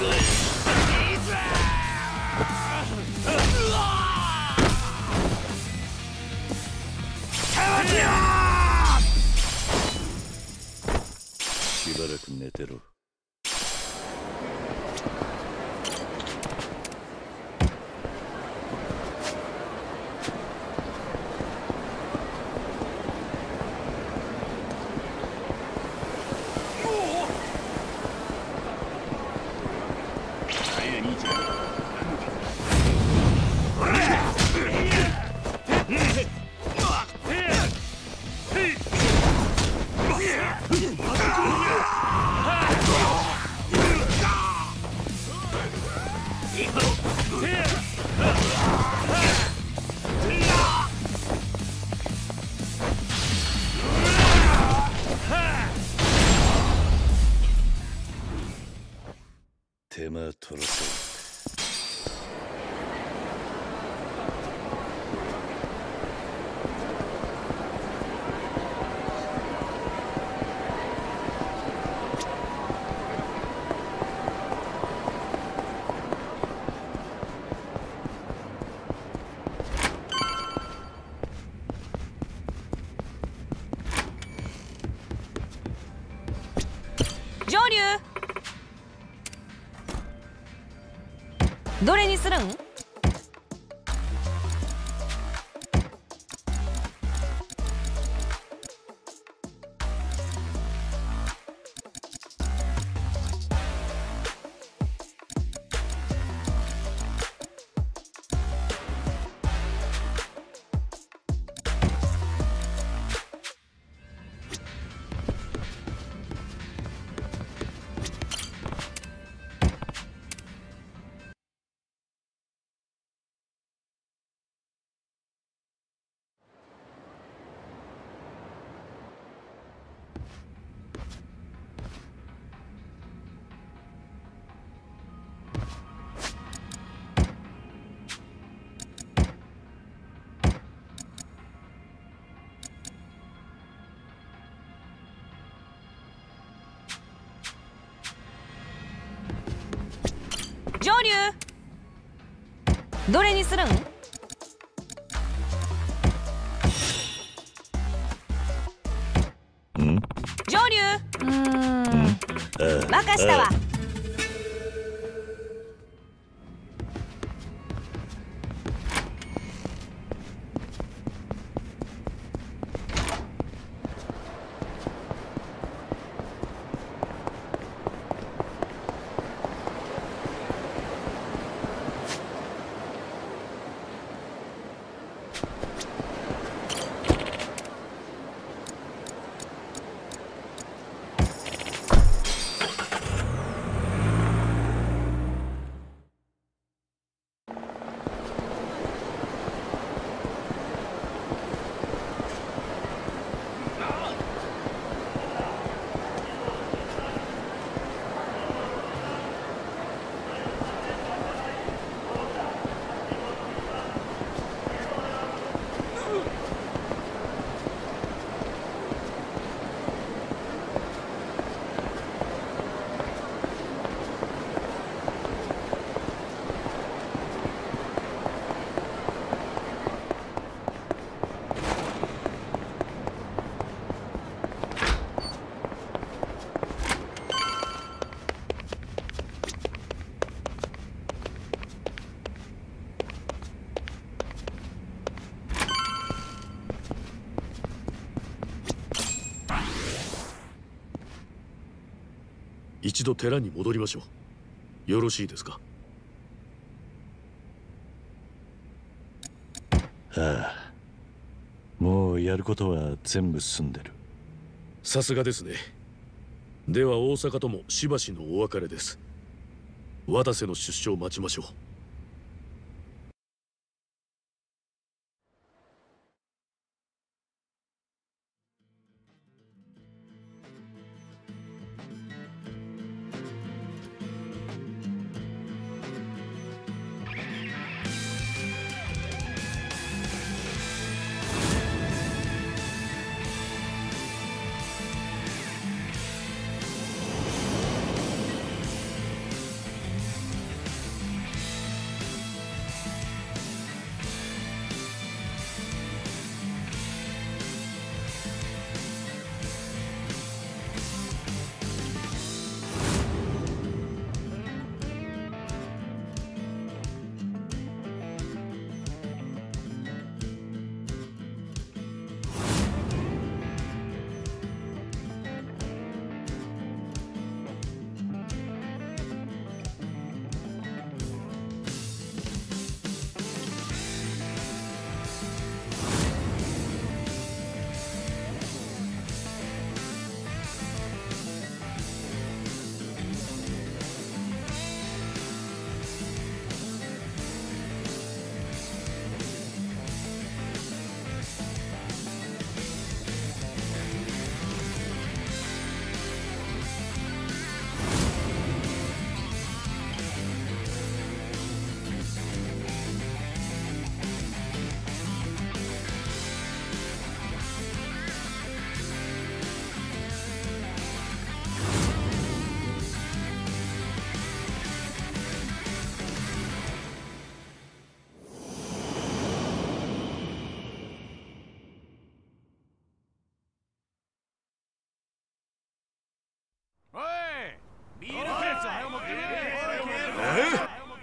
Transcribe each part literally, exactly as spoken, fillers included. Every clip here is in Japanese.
しばらく寝てろ。手間取らせ。どれにするん？どれにするん？上流。うーん、任したわ。一度寺に戻りましょう。よろしいですか？ああ、もうやることは全部済んでる。さすがですね。では大阪ともしばしのお別れです。渡瀬の出所を待ちましょう。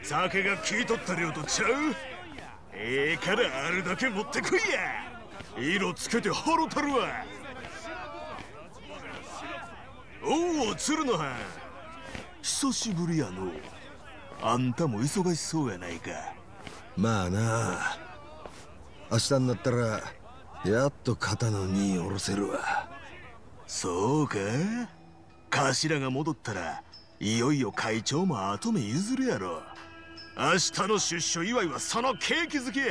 酒が聞いとった量とちゃう。ええからあるだけ持ってこいや。色つけてはろたるわ。おお、鶴の葉、久しぶりやの。あんたも忙しそうやないか。まあなあ、明日になったらやっと肩の荷下ろせるわ。そうか、頭が戻ったらいよいよ会長も後目譲るやろ。明日の出所祝いはそのケーキ好きや。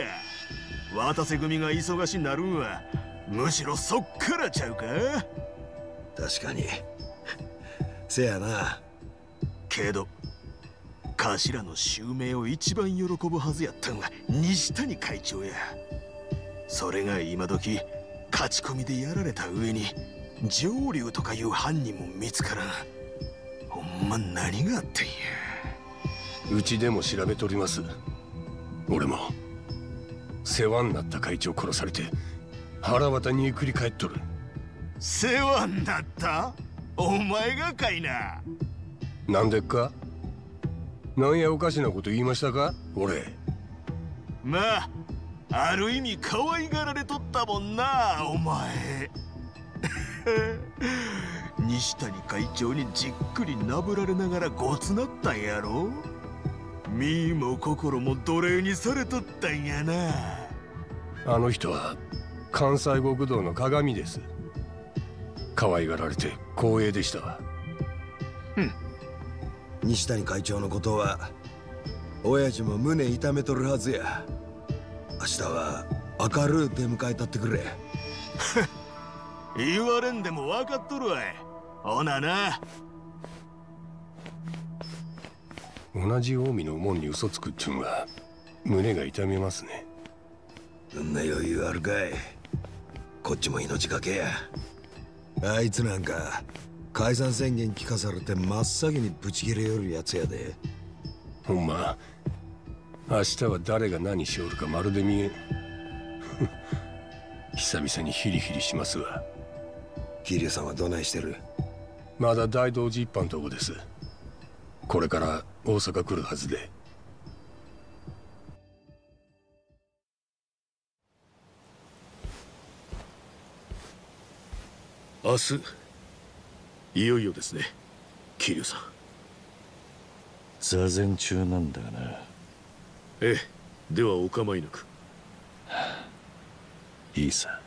渡瀬組が忙しになるんはむしろそっからちゃうか。確かにせやな。けど頭の襲名を一番喜ぶはずやったんは西谷会長や。それが今時勝ち込みでやられた上に上流とかいう犯人も見つからん。ほんま何があったんや。うちでも調べております。俺も世話になった会長殺されて腹渡にゆっくり帰っとる。世話になった？お前がかいな。なんでっか？なんやおかしなこと言いましたか俺。まあある意味可愛がられとったもんなお前。西谷会長にじっくりなぶられながらごつなったんやろ。身も心も奴隷にされとったんやな。あの人は関西極道の鏡です。可愛がられて光栄でしたわ。うん西谷会長のことは親父も胸痛めとるはずや。明日は明るい出迎えたってくれ。言われんでも分かっとるわい。ほなな。同じ近江の門に嘘つくっちゅんは胸が痛みますね。そんな余裕あるかい。こっちも命がけや。あいつなんか解散宣言聞かされて真っ先にぶち切れよるやつやで。ほんま明日は誰が何しおるかまるで見えん。久々にヒリヒリしますわ。桐生さんはどないしてる？まだ大道寺一般とこです。これから大阪来るはずで。明日いよいよですね、桐生さん。座禅中なんだがな。ええ、ではお構いなく。いいさ。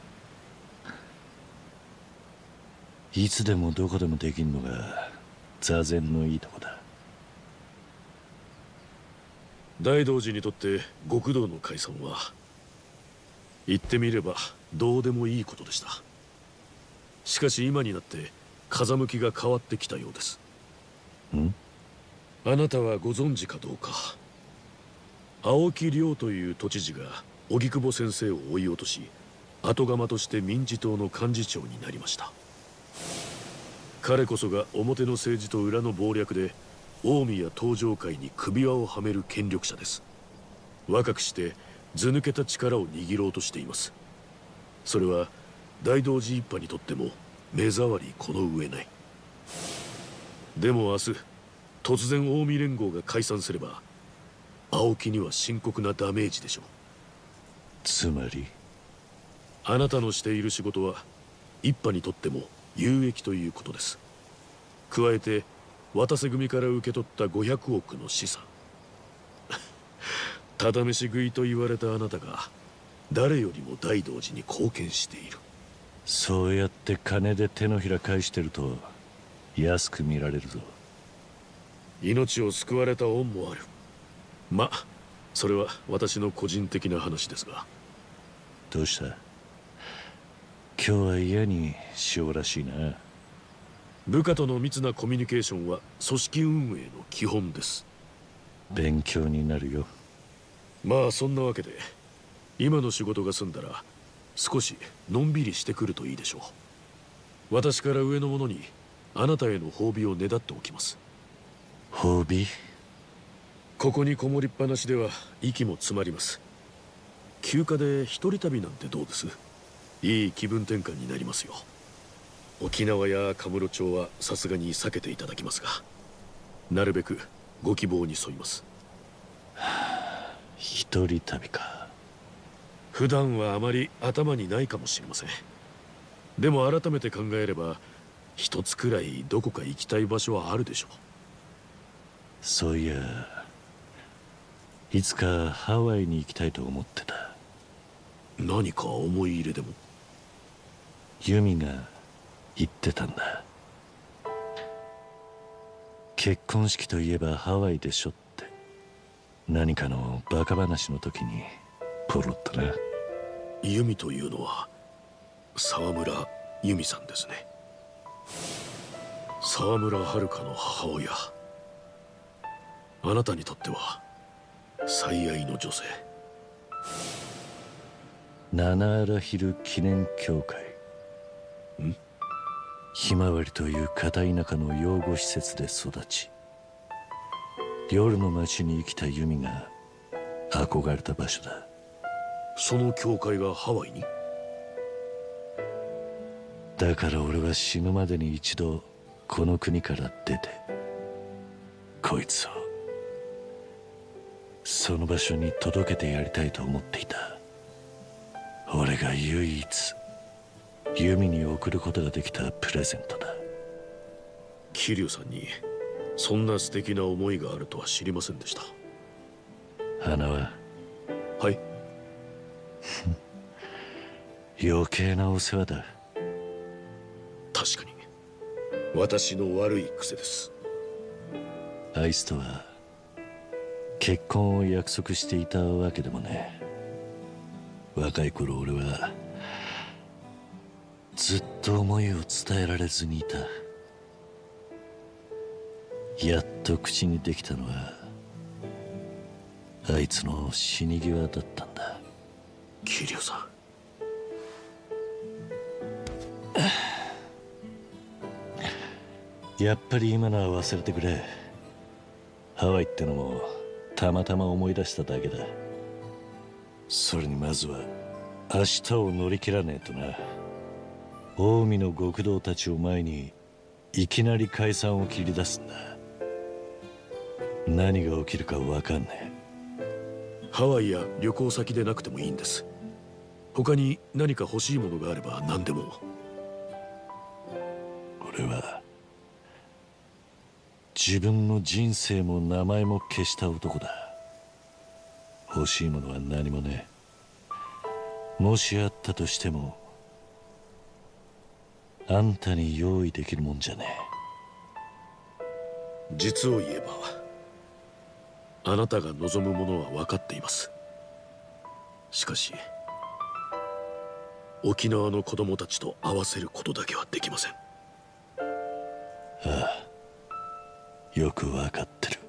いつでもどこでもできんのが座禅のいいとこだ。大道寺にとって極道の解散は言ってみればどうでもいいことでした。しかし今になって風向きが変わってきたようです。ん？あなたはご存知かどうか、青木亮という都知事が荻窪先生を追い落とし、後釜として民自党の幹事長になりました。彼こそが表の政治と裏の謀略で近江や東上界に首輪をはめる権力者です。若くして図抜けた力を握ろうとしています。それは大道寺一派にとっても目障りこの上ない。でも明日突然近江連合が解散すれば青木には深刻なダメージでしょう。つまりあなたのしている仕事は一派にとっても有益ということです。加えて渡瀬組から受け取ったごひゃくおくの資産。ただ飯食いと言われたあなたが誰よりも大道寺に貢献している。そうやって金で手のひら返してると安く見られるぞ。命を救われた恩もある。まあそれは私の個人的な話ですが。どうした？今日は嫌に塩らしいな。部下との密なコミュニケーションは組織運営の基本です。勉強になるよ。まあそんなわけで今の仕事が済んだら少しのんびりしてくるといいでしょう。私から上の者にあなたへの褒美をねだっておきます。褒美？ここにこもりっぱなしでは息も詰まります。休暇で一人旅なんてどうです？いい気分転換になりますよ。沖縄や神室町はさすがに避けていただきますが、なるべくご希望に沿います。一人旅か。普段はあまり頭にないかもしれません。でも改めて考えれば一つくらいどこか行きたい場所はあるでしょう。そういやいつかハワイに行きたいと思ってた。何か思い入れでも？ユミが言ってたんだ。結婚式といえばハワイでしょって、何かのバカ話の時にポロッとな。ユミというのは沢村ユミさんですね。沢村遥の母親。あなたにとっては最愛の女性。七荒昼記念協会。ん？ひまわりという片田舎の養護施設で育ち、夜の街に生きたユミが憧れた場所だ。その教会がハワイに？だから俺は死ぬまでに一度この国から出て、こいつをその場所に届けてやりたいと思っていた。俺が唯一ユミに贈ることができたプレゼントだ。桐生さんにそんな素敵な思いがあるとは知りませんでした。花は？はい。余計なお世話だ。確かに私の悪い癖です。アイスとは結婚を約束していたわけでもね。若い頃俺はずっと思いを伝えられずにいた。やっと口にできたのはあいつの死に際だったんだ。桐生さん。やっぱり今のは忘れてくれ。ハワイってのもたまたま思い出しただけだ。それにまずは明日を乗り切らねえとな。近江の極道たちを前にいきなり解散を切り出すんだ。何が起きるか分かんねえ。ハワイや旅行先でなくてもいいんです。他に何か欲しいものがあれば何でも。俺は自分の人生も名前も消した男だ。欲しいものは何もねえ。もしあったとしてもあんたに用意できるもんじゃねえ。実を言えばあなたが望むものは分かっています。しかし沖縄の子供たちと会わせることだけはできません。ああ、よく分かってる。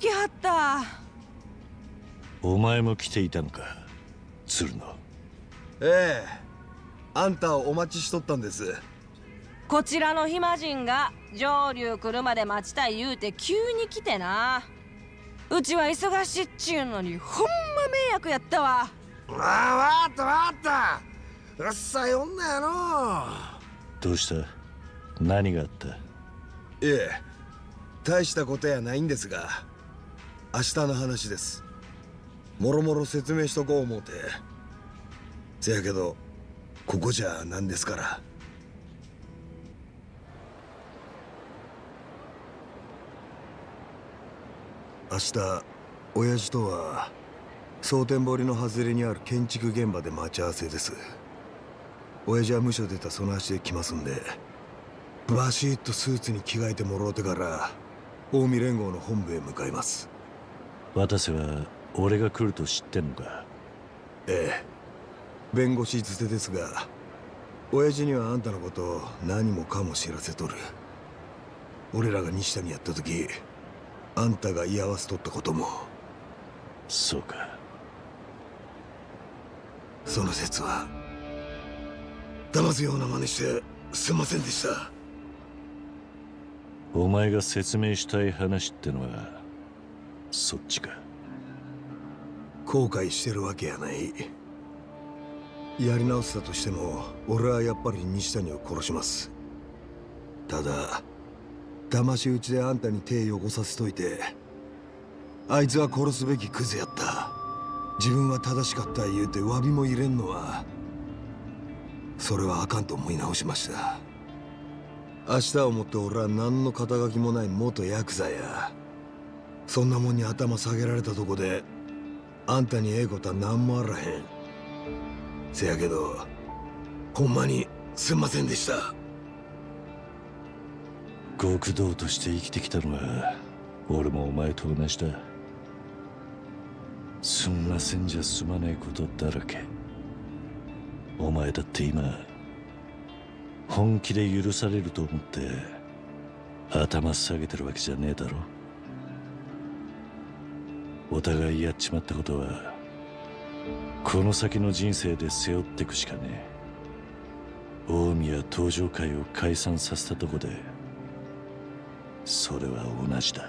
来はった。お前も来ていたのか、鶴野。ええ、あんたをお待ちしとったんです。こちらの暇人が上流来るまで待ちたい言うて急に来てな。うちは忙しいっちゅうのにほんま迷惑やったわ。わあ、わあったわあった。うっさい女やの。どうした？何があった？ええ、大したことやないんですが、明日の話です。もろもろ説明しとこう思うて。せやけどここじゃなんですから。明日親父とは蒼天堀の外れにある建築現場で待ち合わせです。親父は無所出たその足で来ますんで、バシッとスーツに着替えてもろうてから近江連合の本部へ向かいます。渡瀬は俺が来ると知ってんのか？ええ、弁護士づてですが、親父にはあんたのことを何もかも知らせとる。俺らが西谷やった時、あんたが居合わせとったことも。そうか。その説は騙すような真似してすみませんでした。お前が説明したい話ってのはそっちか？後悔してるわけやない。やり直したとしても俺はやっぱり西谷を殺します。ただ騙し討ちであんたに手汚させといて、あいつは殺すべきクズやった、自分は正しかった言うて詫びも入れんのは、それはあかんと思い直しました。明日をもって俺は何の肩書きもない元ヤクザや、そんなもんに頭下げられたとこであんたにええことは何もあらへん。せやけどほんまにすんませんでした。極道として生きてきたのは俺もお前と同じだ。すんませんじゃ済まないことだらけ。お前だって今本気で許されると思って頭下げてるわけじゃねえだろ。お互いやっちまったことはこの先の人生で背負ってくしかねえ。近江や東上会を解散させたとこでそれは同じだ。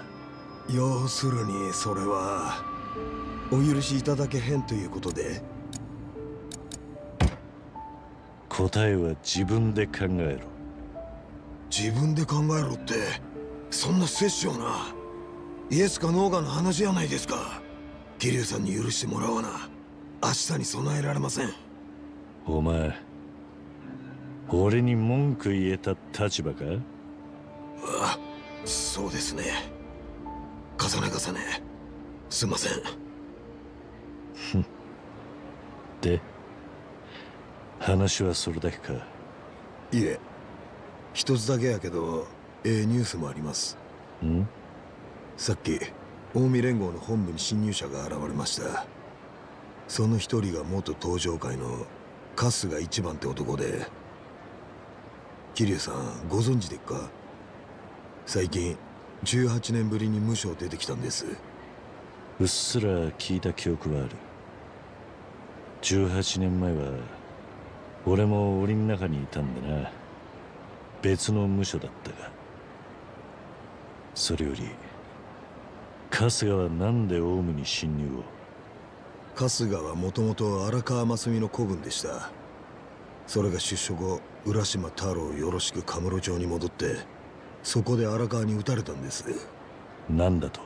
要するにそれはお許しいただけへんということで。答えは自分で考えろ。自分で考えろってそんな殺生なイエスかノーかの話やないですか。桐生さんに許してもらわな明日に備えられません。お前俺に文句言えた立場か？あ、そうですね。重ね重ねすんません。で話はそれだけか？いえ、一つだけやけど、ええニュースもあります。ん？さっき、近江連合の本部に侵入者が現れました。その一人が元東上会の春日一番って男で、桐生さん、ご存知でっか？最近、じゅうはちねんぶりに無所出てきたんです。うっすら聞いた記憶はある。じゅうはちねんまえは、俺も檻の中にいたんだな。別の無所だったが。それより春日は何でオウムに侵入を？春日はもともと荒川真澄の子分でした。それが出所後、浦島太郎よろしく神室町に戻って、そこで荒川に撃たれたんです。何だと？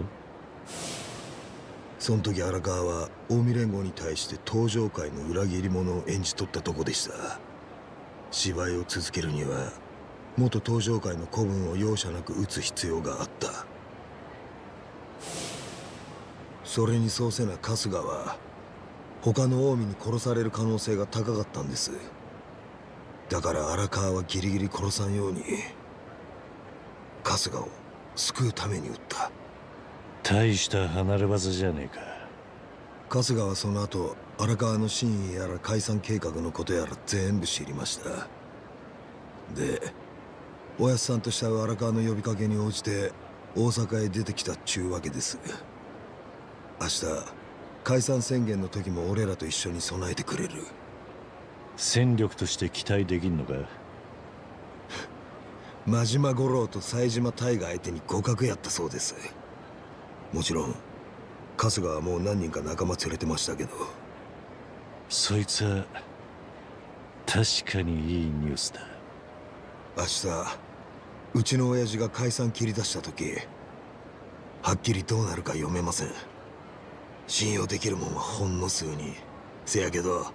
その時荒川は近江連合に対して東上会の裏切り者を演じ取ったとこでした。芝居を続けるには元東上会の子分を容赦なく撃つ必要があった。それにそうせな春日は他の近江に殺される可能性が高かったんです。だから荒川はギリギリ殺さんように春日を救うために撃った。大した離れ技じゃねえか。春日はその後、荒川の真意やら解散計画のことやら全部知りました。で、おやっさんとした荒川の呼びかけに応じて大阪へ出てきたっちゅうわけです。明日、解散宣言の時も俺らと一緒に備えてくれる。戦力として期待できんのか？真島五郎と冴島大が相手に互角やったそうです。もちろん春日はもう何人か仲間連れてましたけど。そいつは確かにいいニュースだ。明日うちの親父が解散切り出した時、はっきりどうなるか読めません。信用できるもんはほんの数人。せやけど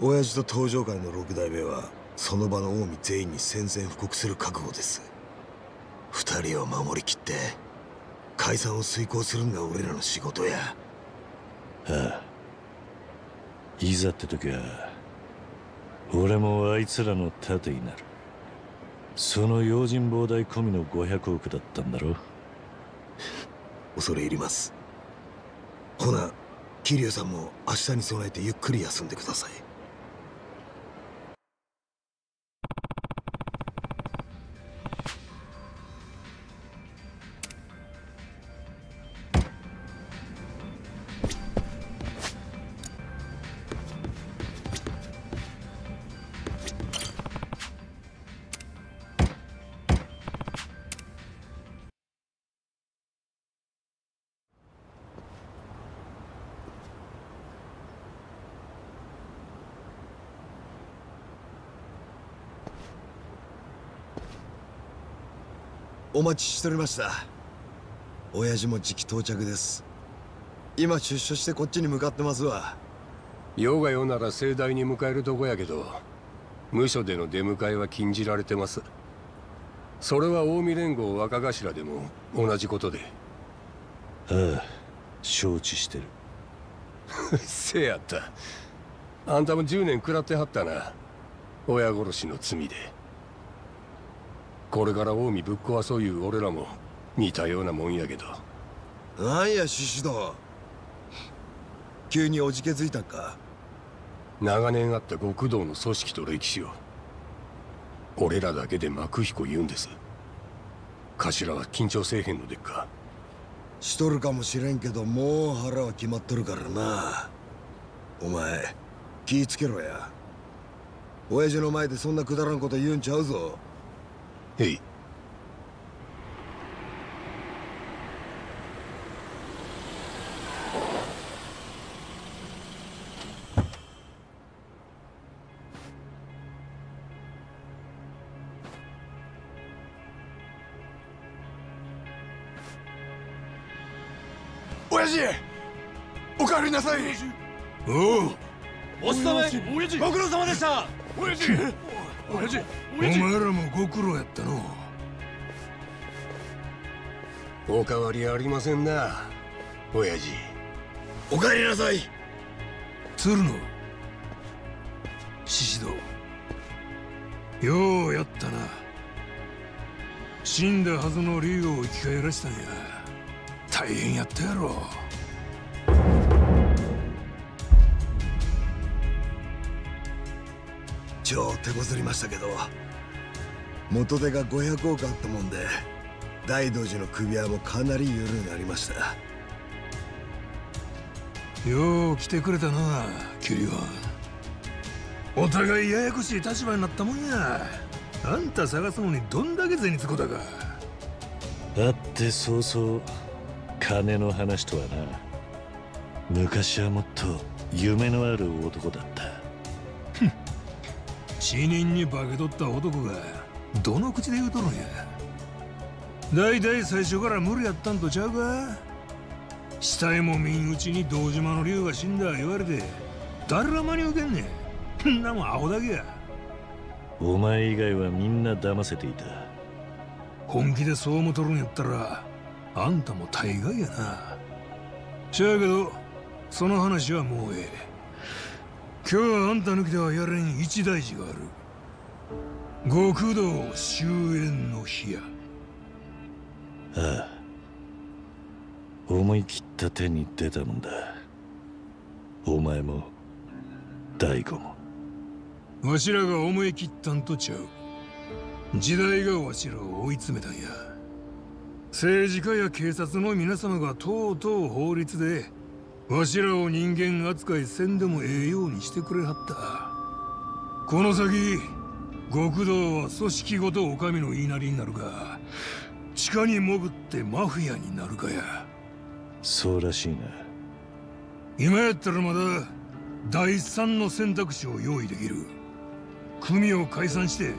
親父と東上会の六代目はその場の近江全員に宣戦布告する覚悟です。二人を守りきって解散を遂行するんが俺らの仕事や。ああ、いざって時は俺もあいつらの盾になる。その用心棒代込みのごひゃくおくだったんだろ。恐れ入ります。ほな桐生さんも明日に備えてゆっくり休んでください。お待ちしておりました。親父も時期到着です。今出所してこっちに向かってますわ。用が用なら盛大に迎えるとこやけど、無所での出迎えは禁じられてます。それは近江連合若頭でも同じことで。ああ、承知してる。せやった。あんたもじゅうねん食らってはったな、親殺しの罪で。これから近江ぶっ壊そういう俺らも似たようなもんやけど。なんやシシド、急におじけづいたんか。長年あった極道の組織と歴史を俺らだけで幕彦言うんです。頭は緊張せえへんのでっか。しとるかもしれんけど、もう腹は決まっとるからな。お前気ぃつけろや。親父の前でそんなくだらんこと言うんちゃうぞ。へい。親父、お帰りなさい。おう、お勤め親父、ご苦労様でした。親父親父お前らもご苦労やったの。おかわりありませんな、親父。おかえりなさい。鶴野、宍戸、ようやったな。死んだはずの竜を生き返らせたんや。大変やったやろ。超手こずりましたけど、元手がごひゃくおくあったもんで大道寺の首輪もかなり緩になりました。よう来てくれたな、桐生は。お互いややこしい立場になったもんや。あんた探すのにどんだけ銭つこだか。だってそうそう金の話とはな。昔はもっと夢のある男だった。死人に化け取った男がどの口で言うとるんや。だいたい最初から無理やったんとちゃうか。死体も見んうちに堂島の竜が死んだ言われて誰ら真に受けんねん。んなもんアホだけや。お前以外はみんな騙せていた。本気でそう思とるんやったらあんたも大概やな。しゃあけどその話はもうええ。今日はあんた抜きではやれん一大事がある。極道終焉の日や。ああ、思い切った手に出たもんだ。お前も大吾も。わしらが思い切ったんとちゃう。時代がわしらを追い詰めたんや。政治家や警察の皆様がとうとう法律でわしらを人間扱いせんでもええようにしてくれはった。この先極道は組織ごとお上の言いなりになるか、地下に潜ってマフィアになるかや。そうらしいな。今やったらまだ第三の選択肢を用意できる。組を解散して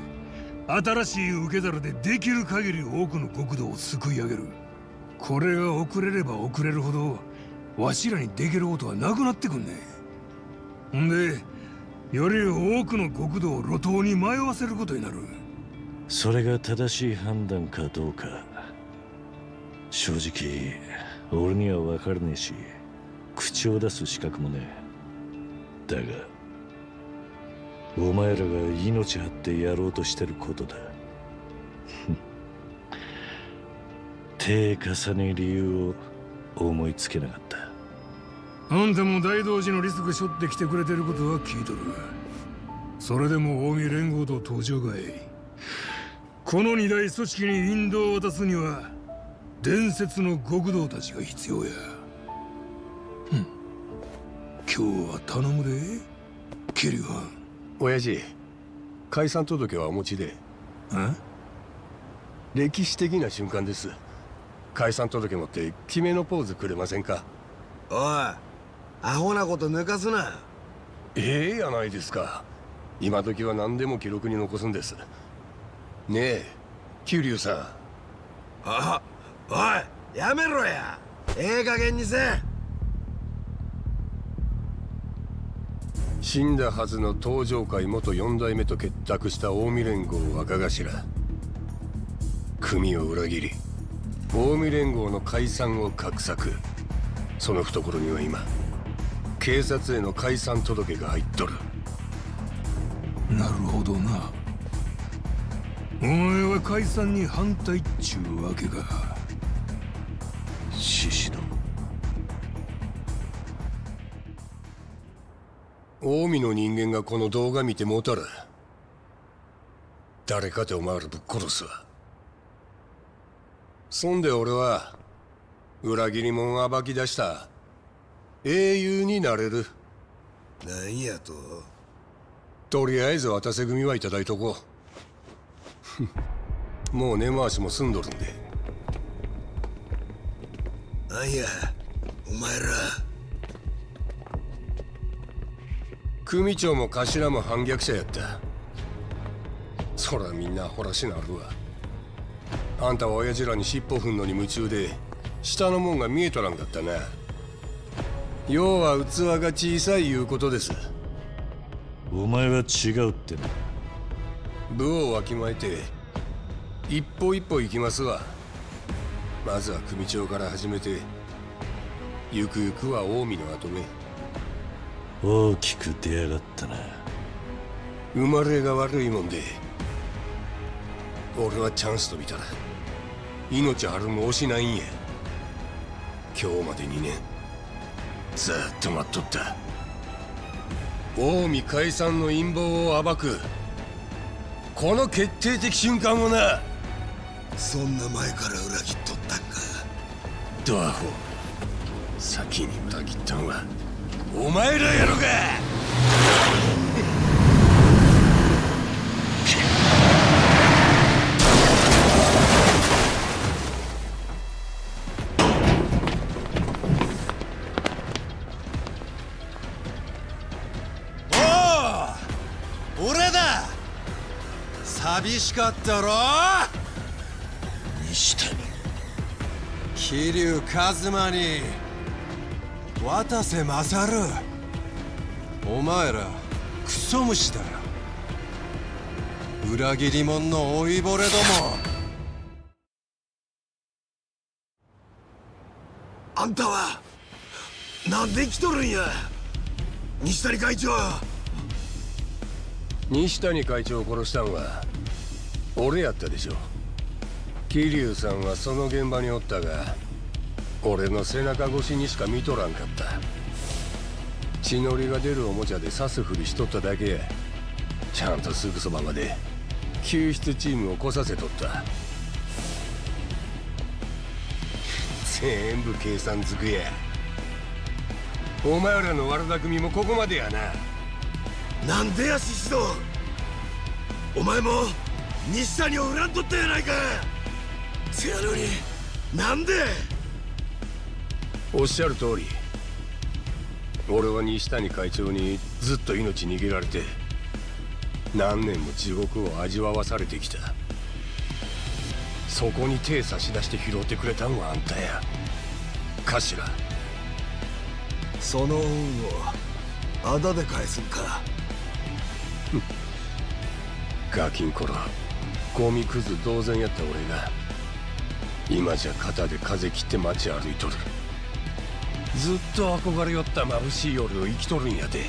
新しい受け皿でできる限り多くの極道を救い上げる。これが遅れれば遅れるほどわしらにできることはなくなってくんねん。んでより多くの国土を路頭に迷わせることになる。それが正しい判断かどうか正直俺には分からねえし、口を出す資格もねえ。だがお前らが命張ってやろうとしてることだ。手重ね理由を思いつけなかった。あんたも大道寺のリスク背負ってきてくれてることは聞いとる。それでも近江連合と東条がいこの二大組織に引導を渡すには伝説の極道たちが必要や。ふん、今日は頼むで桐生藩。親父、解散届はお持ちで。ん？歴史的な瞬間です。解散届持って決めのポーズくれませんか。おい、アホなこと抜かすな。ええやないですか。今時は何でも記録に残すんです。ねえ桐生さん。あ、おいやめろや。ええ加減にせ。死んだはずの東条会元四代目と結託した近江連合若頭、組を裏切り近江連合の解散を画策。その懐には今警察への解散届が入っとる。なるほどな。お前は解散に反対っちゅうわけか。獅子殿、近江の人間がこの動画見てもうたら誰かてお前らぶっ殺すわ。そんで俺は裏切り者暴き出した英雄になれる。なんやと。とりあえず渡せ組はいただいとこう。もう根回しも済んどるんで。なんやお前ら。組長も頭も反逆者やった。そらみんなアホらしなるわ。あんたは親父らに尻尾踏んのに夢中で下のもんが見えとらんかったな。要は器が小さいいうことです。お前は違うってな。部をわきまえて一歩一歩行きますわ。まずは組長から始めてゆくゆくは近江の跡目。大きく出やがったな。生まれが悪いもんで俺はチャンスと見たら命あるも惜しないんや。今日までにねんずっと待っとった。近江解散の陰謀を暴くこの決定的瞬間もな。そんな前から裏切っとったんか。ドアホ、先に裏切ったんはお前らやろか。寂しかったろ西谷。桐生一馬に渡瀬勝る。お前らクソ虫だよ。裏切り者の老いぼれども。あんたはなんで生きとるんや西谷会長。西谷会長を殺したんは俺やったでしょ。桐生さんはその現場におったが俺の背中越しにしか見とらんかった。血のりが出るおもちゃで刺すふりしとっただけや。ちゃんとすぐそばまで救出チームを来させとった。全部計算づくや。お前らの悪巧みもここまでやな。なんでや獅子殿、お前も西谷を恨んとったやないか。せやのになんで。おっしゃる通り俺は西谷会長にずっと命握られて何年も地獄を味わわされてきた。そこに手差し出して拾ってくれたんはあんたや。頭その恩をあだで返すんか。ガキンコロ、ゴミクズ同然やった俺が今じゃ肩で風切って街歩いとる。ずっと憧れよった眩しい夜を生きとるんやで。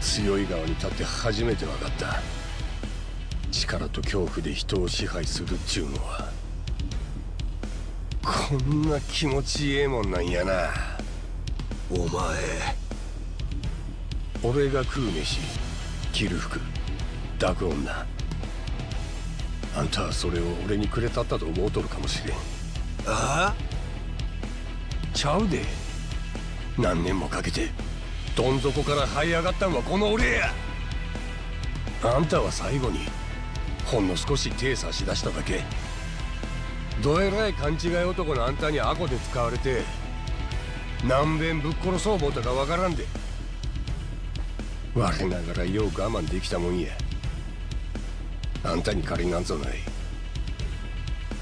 強い側に立って初めて分かった。力と恐怖で人を支配するっちゅうのはこんな気持ちええもんなんやな。お前、俺が食う飯、着る服、抱く女、あんたはそれを俺にくれたったと思うとるかもしれん。ああ？ちゃうで。何年もかけてどん底から這い上がったんはこの俺や。あんたは最後にほんの少し手差し出しただけ。どえらい勘違い男のあんたにアコで使われて何べんぶっ殺そう思うたかわからんで。我ながらよう我慢できたもんや。あんたに借りなんぞない。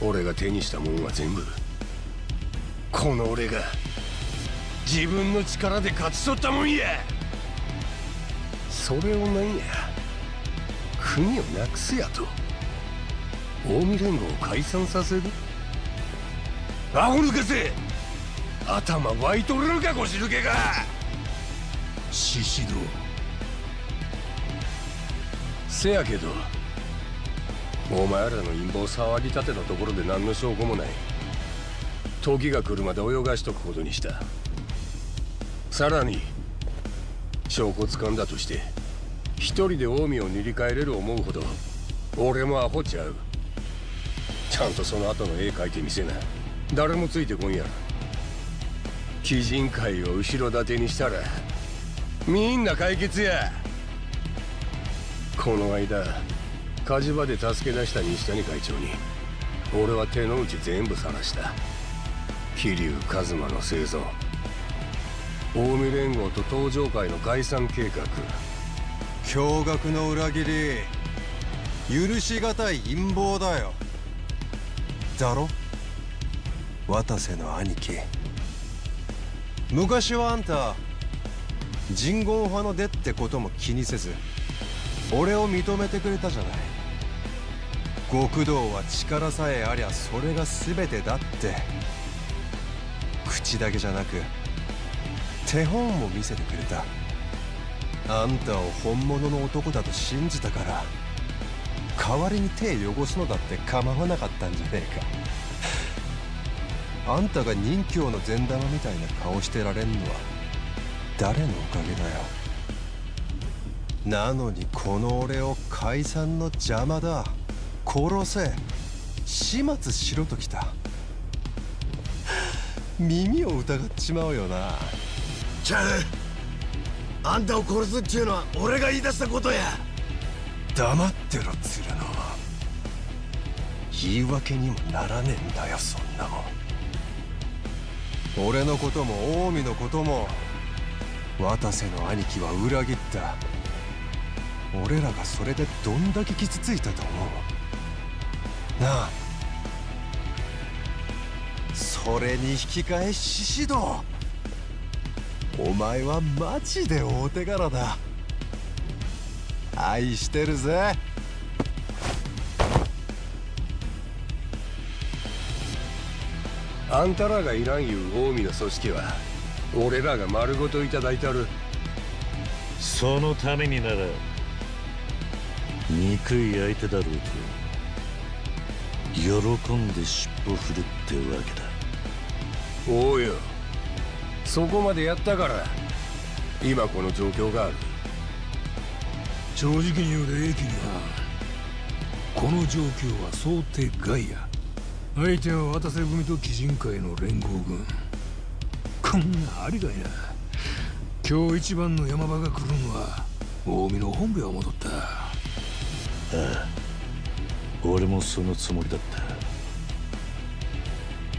俺が手にしたもんは全部この俺が自分の力で勝ち取ったもんや。それをなんや、国をなくすやと近江連合を解散させる。アホ抜かせ、頭湧いとるのか腰抜けが。獅子堂せやけどお前らの陰謀触り立てたところで何の証拠もない。時が来るまで泳がしとくことにした。さらに証拠つかんだとして一人で近江を塗り替えれる思うほど俺もアホちゃう。ちゃんとその後の絵描いてみせな。誰もついてこんやろ。鬼人会を後ろ盾にしたらみんな解決や。この間火事場で助け出した西谷会長に俺は手の内全部晒した。桐生一馬の製造、近江連合と東上会の解散計画、驚愕の裏切り、許しがたい陰謀だよ。だろ？渡瀬の兄貴、昔はあんた人言派の出ってことも気にせず俺を認めてくれたじゃない。極道は力さえありゃそれが全てだって、口だけじゃなく手本も見せてくれた。あんたを本物の男だと信じたから代わりに手汚すのだって構わなかったんじゃねえか。あんたが任侠の善玉みたいな顔してられんのは誰のおかげだよ。なのにこの俺を解散の邪魔だ、殺せ、始末しろときた。耳を疑っちまうよな。ちゃう、あんたを殺すっちゅうのは俺が言い出したことや。黙ってろ鶴野、言い訳にもならねえんだよそんなもん。俺のことも近江のことも渡瀬の兄貴は裏切った。俺らがそれでどんだけ傷ついたと思うなあ。それに引き換え宍戸、お前はマジで大手柄だ。愛してるぜ。あんたらがいらんいう近江の組織は俺らが丸ごといただいたる。そのためになら憎い相手だろうと喜んで尻尾振るってわけだ。おうよ、そこまでやったから今この状況がある。正直に言うで駅にはこの状況は想定外や。相手は渡瀬組と鬼人会の連合軍、こんなありがいな。今日一番の山場が来るのは近江の本部は戻った。ああ、俺もそのつもりだっ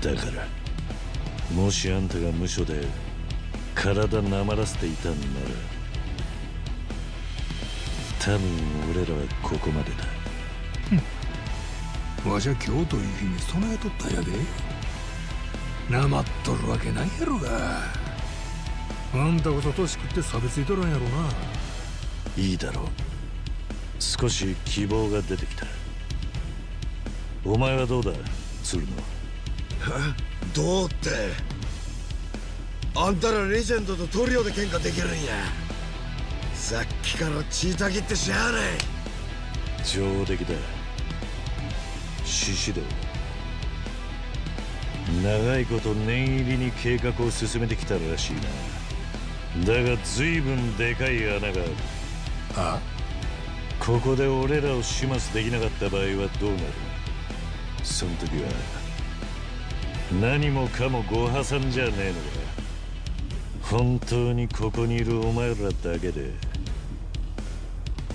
た。だからもしあんたが無所で体なまらせていたんなら多分俺らはここまでだ。わしゃ今日という日に備えとったやで。なまっとるわけないやろが。あんたこそ年食って差別いとらんやろな。いいだろう、少し希望が出てきた。お前はどうだ、鶴野。どうってあんたらレジェンドとトリオで喧嘩できるんや。さっきから血たぎってしゃあない。上出来だ、獅子だ。長いこと念入りに計画を進めてきたらしいな。だが随分でかい穴がある。ああ、ここで俺らを始末できなかった場合はどうなる。その時は何もかもご破算じゃねえのか。本当にここにいるお前らだけで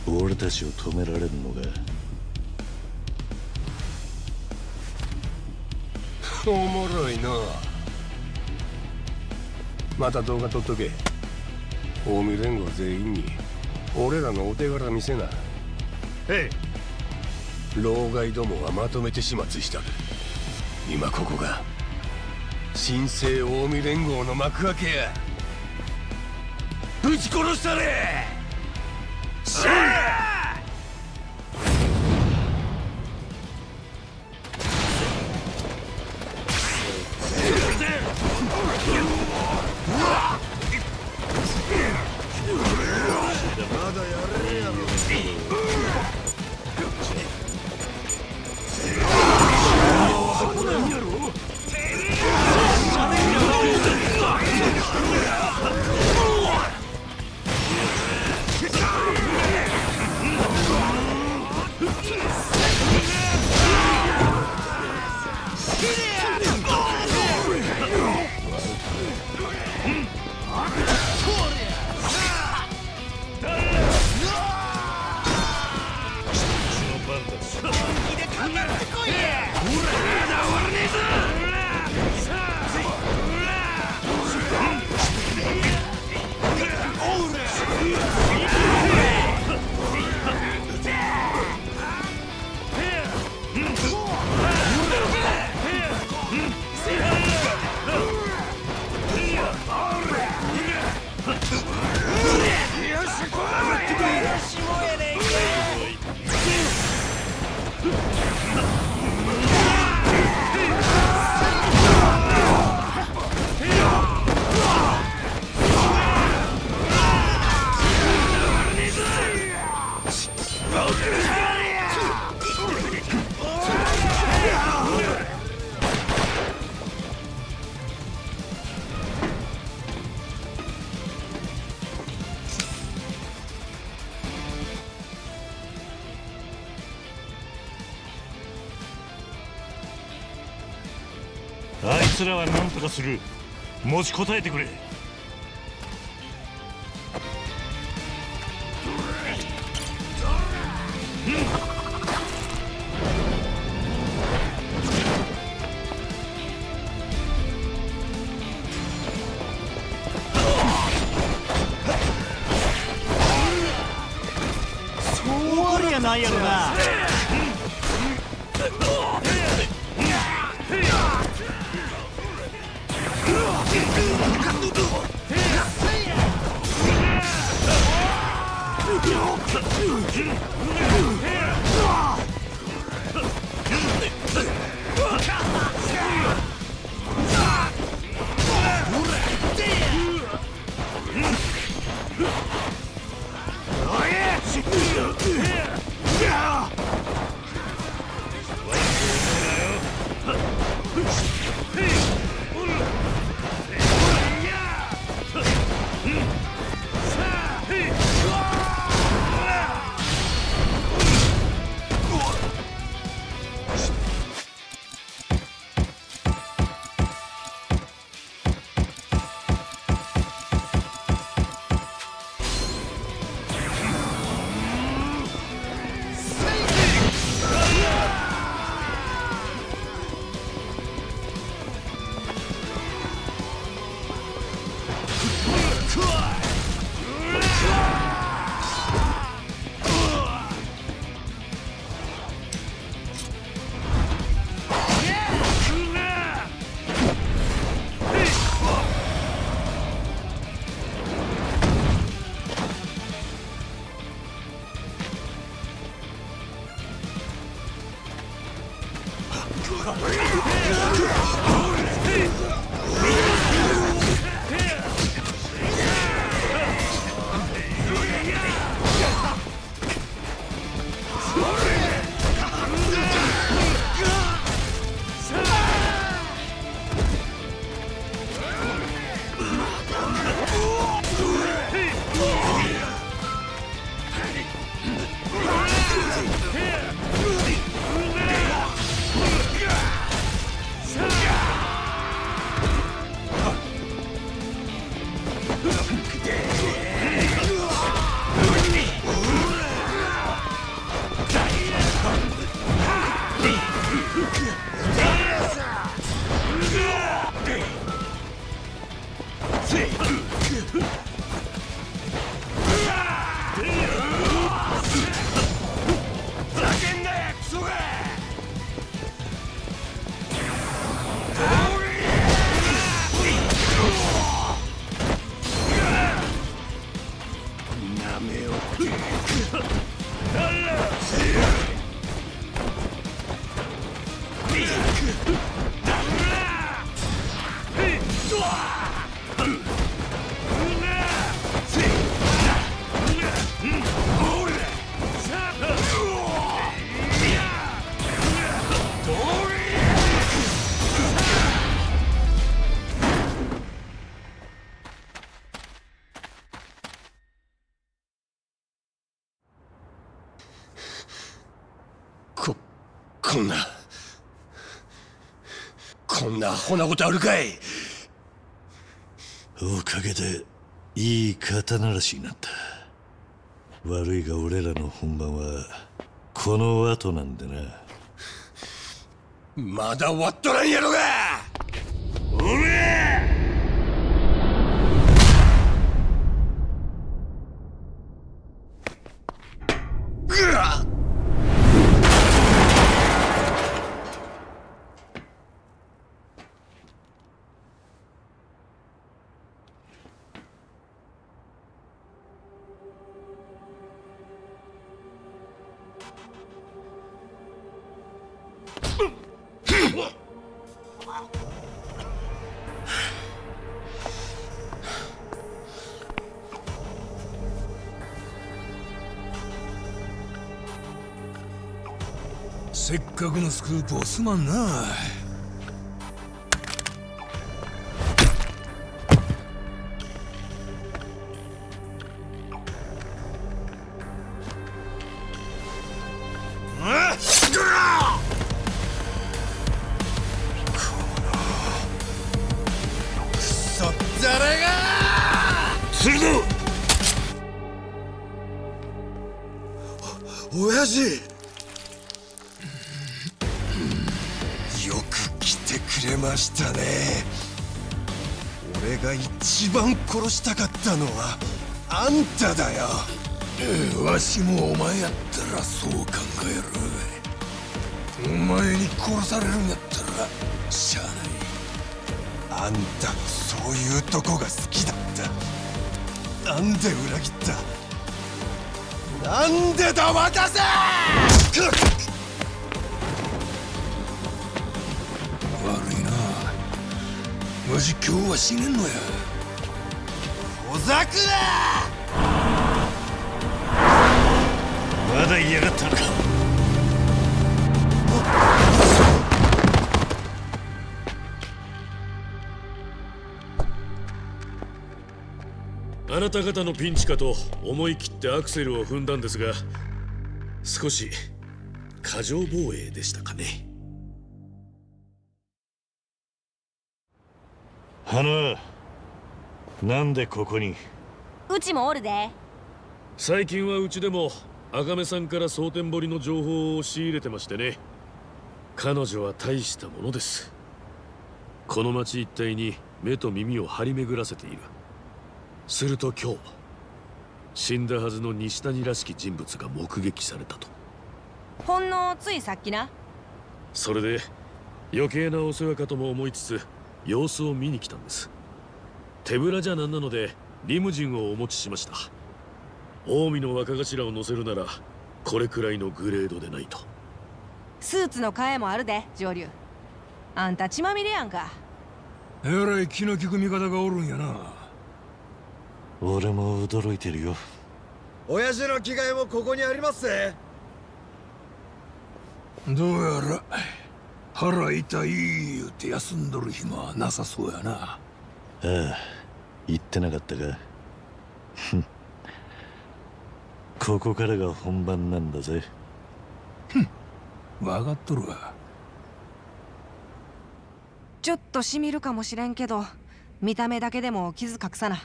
俺たちを止められるのか。おもろいな。また動画撮っとけ。近江連合全員に俺らのお手柄見せな。えい、老害どもはまとめて始末した。今ここが新生近江連合の幕開けや。ぶち殺したれ。しゃあは何とかする。持ちこたえてくれ。そうりゃないやろな。こんなこんなアホなことあるかい。おかげでいい刀らしになった。悪いが俺らの本番はこの後なんでな。まだ終わっとらんやろが。おらせっかくのスクープをすまんな。親父、よく来てくれましたね。俺が一番殺したかったのはあんただよ。わしもお前やったらそう考える。お前に殺されるんやったらしゃあない。あんたそういうとこが好きだった。なんで裏切った。なんで黙たせ。悪いな、無事今日は死ねんのや。ほざくな。まだ嫌がったのか。あなた方のピンチかと思い切ってアクセルを踏んだんですが、少し過剰防衛でしたかね。花、なんでここに。うちもおるで。最近はうちでも赤目さんから蒼天堀の情報を仕入れてましてね。彼女は大したものです。この町一帯に目と耳を張り巡らせている。すると今日、死んだはずの西谷らしき人物が目撃されたと。ほんのついさっきな。それで余計なお世話かとも思いつつ様子を見に来たんです。手ぶらじゃなんなのでリムジンをお持ちしました。近江の若頭を乗せるならこれくらいのグレードでないと。スーツの替えもあるで、上流。あんた血まみれやんか。えらい気の利く味方がおるんやな。俺も驚いてるよ。親父の着替えもここにありますぜ。どうやら腹痛い言うて休んどる暇はなさそうやな。ああ、言ってなかったか。ここからが本番なんだぜ。分かっとるわ。ちょっとしみるかもしれんけど、見た目だけでも傷隠さな。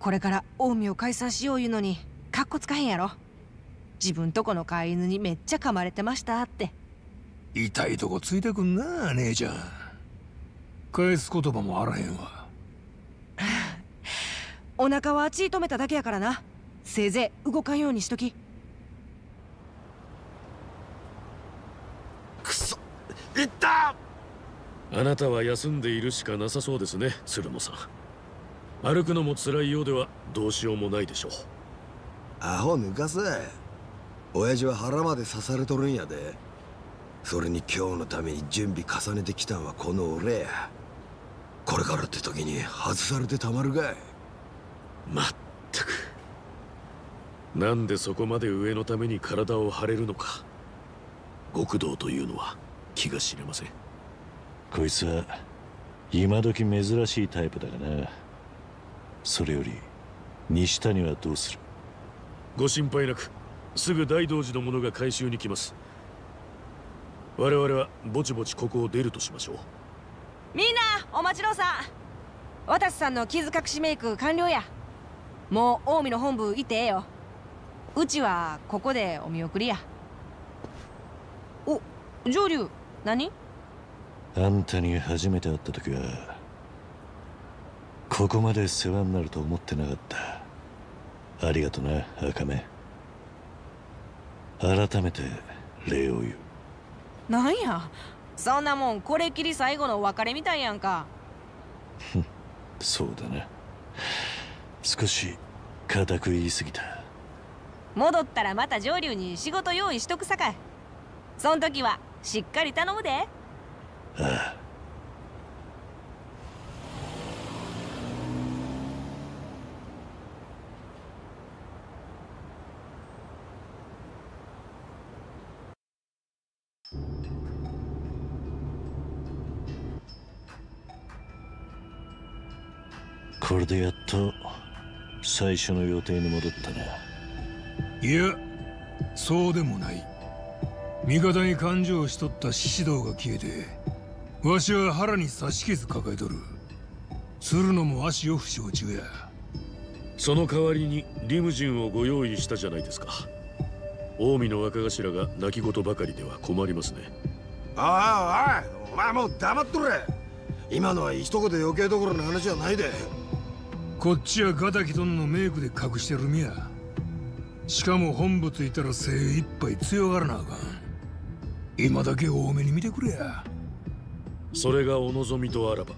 これから近江を解散しよう言うのにカッコつかへんやろ。自分とこの飼い犬にめっちゃ噛まれてましたって。痛いとこついてくんな姉ちゃん。返す言葉もあらへんわ。お腹はあっちい止めただけやからな。せいぜい動かんようにしとき。くそ、いった。あなたは休んでいるしかなさそうですね、鶴野さん。歩くのも辛いようではどうしようもないでしょう。アホ抜かせ。親父は腹まで刺されとるんやで。それに今日のために準備重ねてきたんはこの俺や。これからって時に外されてたまるかい。まったく、なんでそこまで上のために体を張れるのか。極道というのは気が知れません。こいつは今時珍しいタイプだがな。それより西谷はどうする？ご心配なく、すぐ大道寺の者が回収に来ます。我々はぼちぼちここを出るとしましょう。みんなお待ちどうさん。渡瀬さんの傷隠しメイク完了や。もう近江の本部行ってええよ。うちはここでお見送りや。お、上流、何？あんたに初めて会った時はここまで世話になると思ってなかった。ありがとな、赤目。改めて礼を言う。なんや、そんなもんこれっきり最後のお別れみたいやんか。そうだな、少し固く言い過ぎた。戻ったらまた上流に仕事用意しとくさかい。そん時はしっかり頼むで。ああ。これでやっと最初の予定に戻ったな。いや、そうでもない。味方に勘定しとった獅子頭が消えて、わしは腹に刺し傷抱えとる。鶴野も足を負傷中や。その代わりにリムジンをご用意したじゃないですか。近江の若頭が泣き言ばかりでは困りますね。おいおい、お前もう黙っとれ。今のは一言余計どころの話じゃないで。こっちはガタキどんのメイクで隠してる身や。しかも本部ついたら精一杯強がらなあかん。今だけ多めに見てくれや。それがお望みとあらば。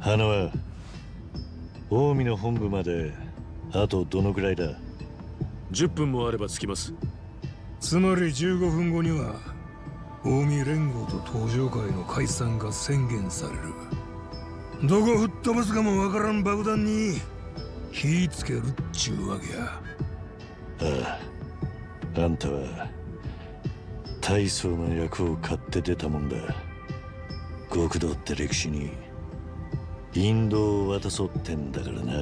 花は近江の本部まであとどのくらいだ？じゅっぷんもあれば着きます。つまりじゅうごふんごには近江連合と東上会の解散が宣言される。どこ吹っ飛ばすかもわからん爆弾に火つけるっちゅうわけや。ああ、あんたは大層な役を買って出たもんだ。極道って歴史に引導を渡そうってんだからな。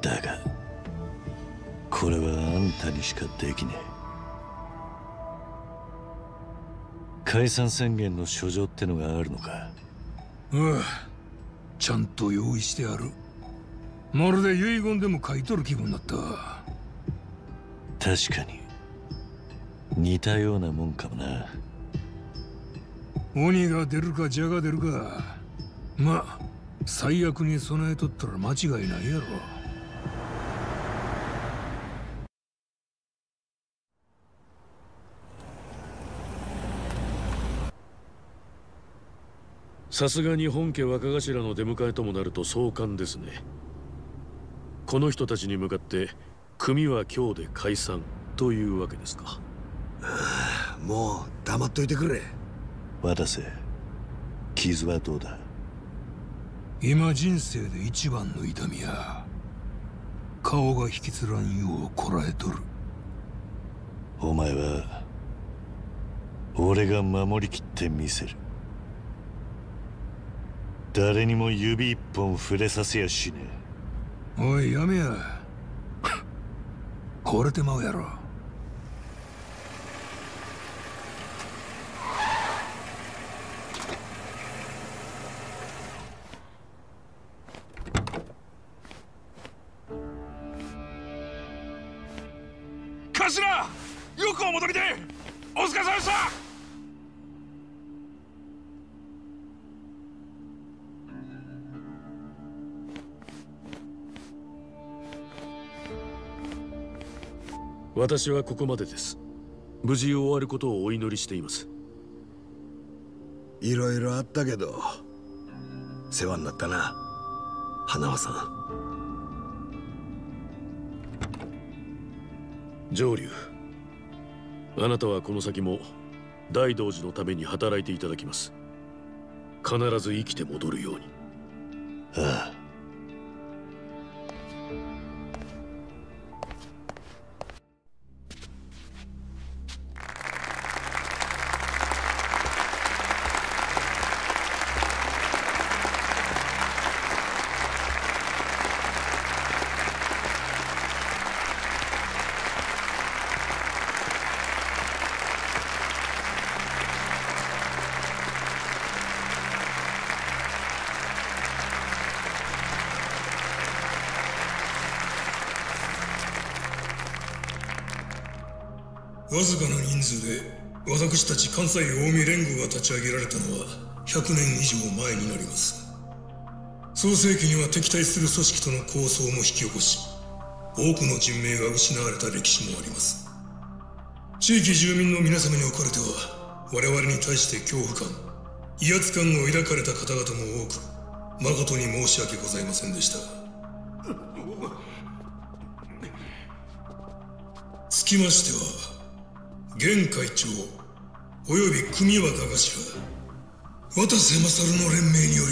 だがこれはあんたにしかできねえ。解散宣言の書状ってのがあるのか？うん、ちゃんと用意してある。まるで遺言でも書いとる気分だった。確かに似たようなもんかもな。鬼が出るか蛇が出るか、まあ最悪に備えとったら間違いないやろ。さすがに本家若頭の出迎えともなると壮観ですね。この人たちに向かって組は今日で解散というわけですか。もう黙っといてくれ。渡瀬、傷はどうだ？今人生で一番の痛みや。顔が引きつらんようこらえとる。お前は俺が守りきってみせる。誰にも指一本触れさせやしねえ。おい、やめや。これてまうやろ。頭、よくお戻りで。お疲れ様でした。私はここまでです。無事終わることをお祈りしています。いろいろあったけど世話になったな、花輪さん。上流、あなたはこの先も大道寺のために働いていただきます。必ず生きて戻るように。ああ。わずかな人数で私たち関西近江連合が立ち上げられたのはひゃくねん以上前になります。創世紀には敵対する組織との抗争も引き起こし、多くの人命が失われた歴史もあります。地域住民の皆様におかれては、我々に対して恐怖感、威圧感を抱かれた方々も多く、誠に申し訳ございませんでした。つきましては、現会長および組若頭、渡瀬勝の連名により、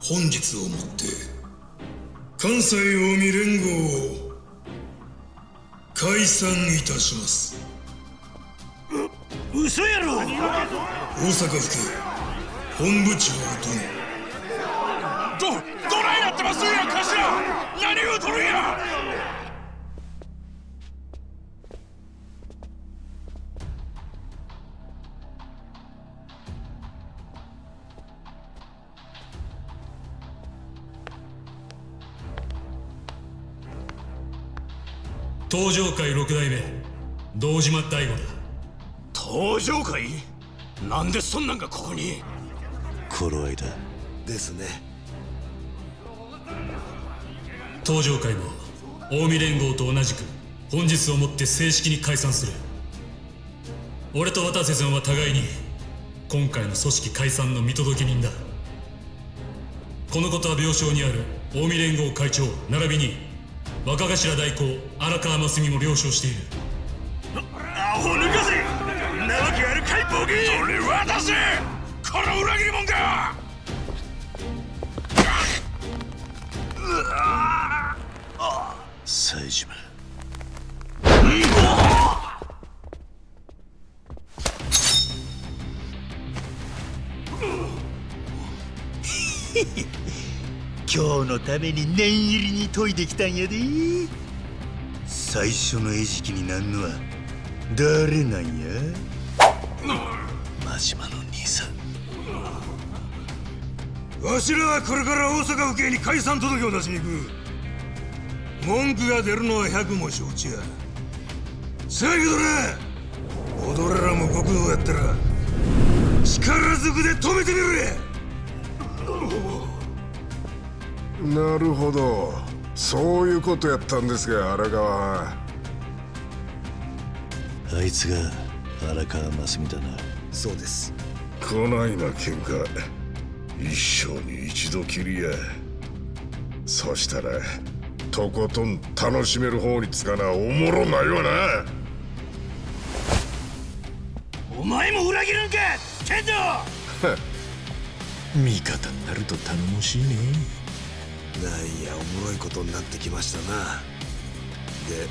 本日をもって関西近江連合を解散いたします。う嘘やろ。大阪府警本部長殿。どどないなってますんや、頭。何を取るんや。東上会六代目堂島大吾だ。東上会、なんでそんなんがここに。頃合いだですね。東上会も近江連合と同じく本日をもって正式に解散する。俺と渡瀬さんは互いに今回の組織解散の見届け人だ。このことは病床にある近江連合会長並びに若頭代行荒川真澄も了承している。アホ抜かせ。なわけあるかい、ボギー。俺は渡せ、この裏切り者か。冴島、今日のために念入りに研いできたんやで。最初の餌食になんのは誰なんや。真島の兄さん。わしらはこれから大阪府警に解散届を出しに行く。文句が出るのは百も承知や。せやけどな、踊れらも極道やったら力ずくで止めてみるや。なるほど、そういうことやったんですが、荒川。あいつが荒川真澄だな。そうです。こないな喧嘩、一生に一度きりや。そしたらとことん楽しめる方につかなおもろないわな。お前も裏切るんか、ケンド。味方になると頼もしいね。なんや、おもろいことになってきましたな。で、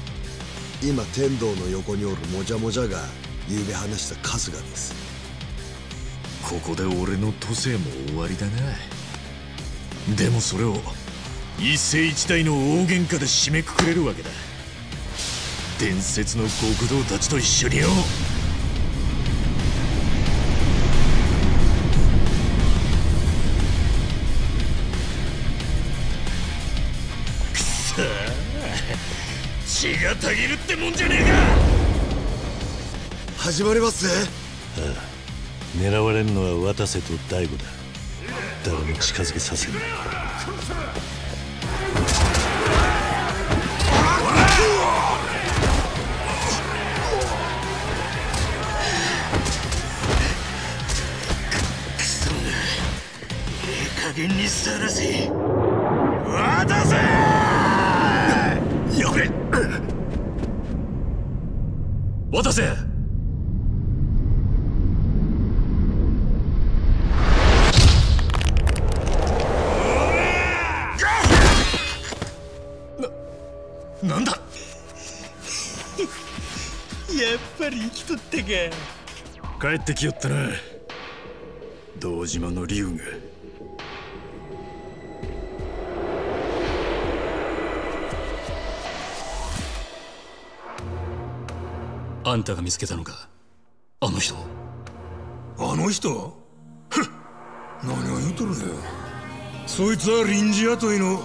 今天童の横におるもじゃもじゃがゆうべ話した春日です。ここで俺の都政も終わりだな。でもそれを一世一代の大喧嘩で締めくくれるわけだ。伝説の極道たちと一緒によ。血がたぎるってもんじゃねえか。始まりますぜ。ああ、狙われるのは渡瀬と大吾だ。誰も近づけさせない。減にさらせ。渡せー。やれ。渡せ。な、なんだ。やっぱり生きとったか。帰ってきよったな、堂島の龍が。あんたが見つけたのか、あの人。あの人ふっ、何を言うとるんや。そいつは臨時雇いの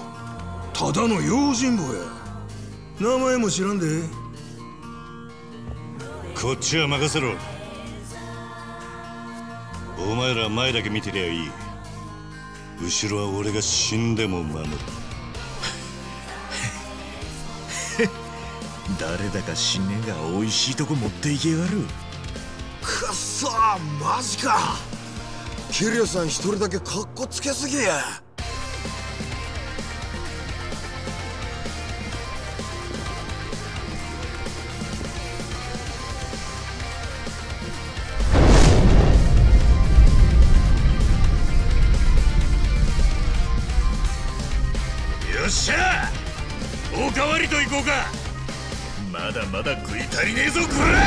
ただの用心棒や。名前も知らんで。こっちは任せろ。お前ら前だけ見てりゃいい。後ろは俺が死んでも守る。誰だか死ねが美味しいとこ持っていけがる。くっそー、マジか。キリュウさん一人だけカッコつけすぎや。まだまだ食い足りねえぞ、こら！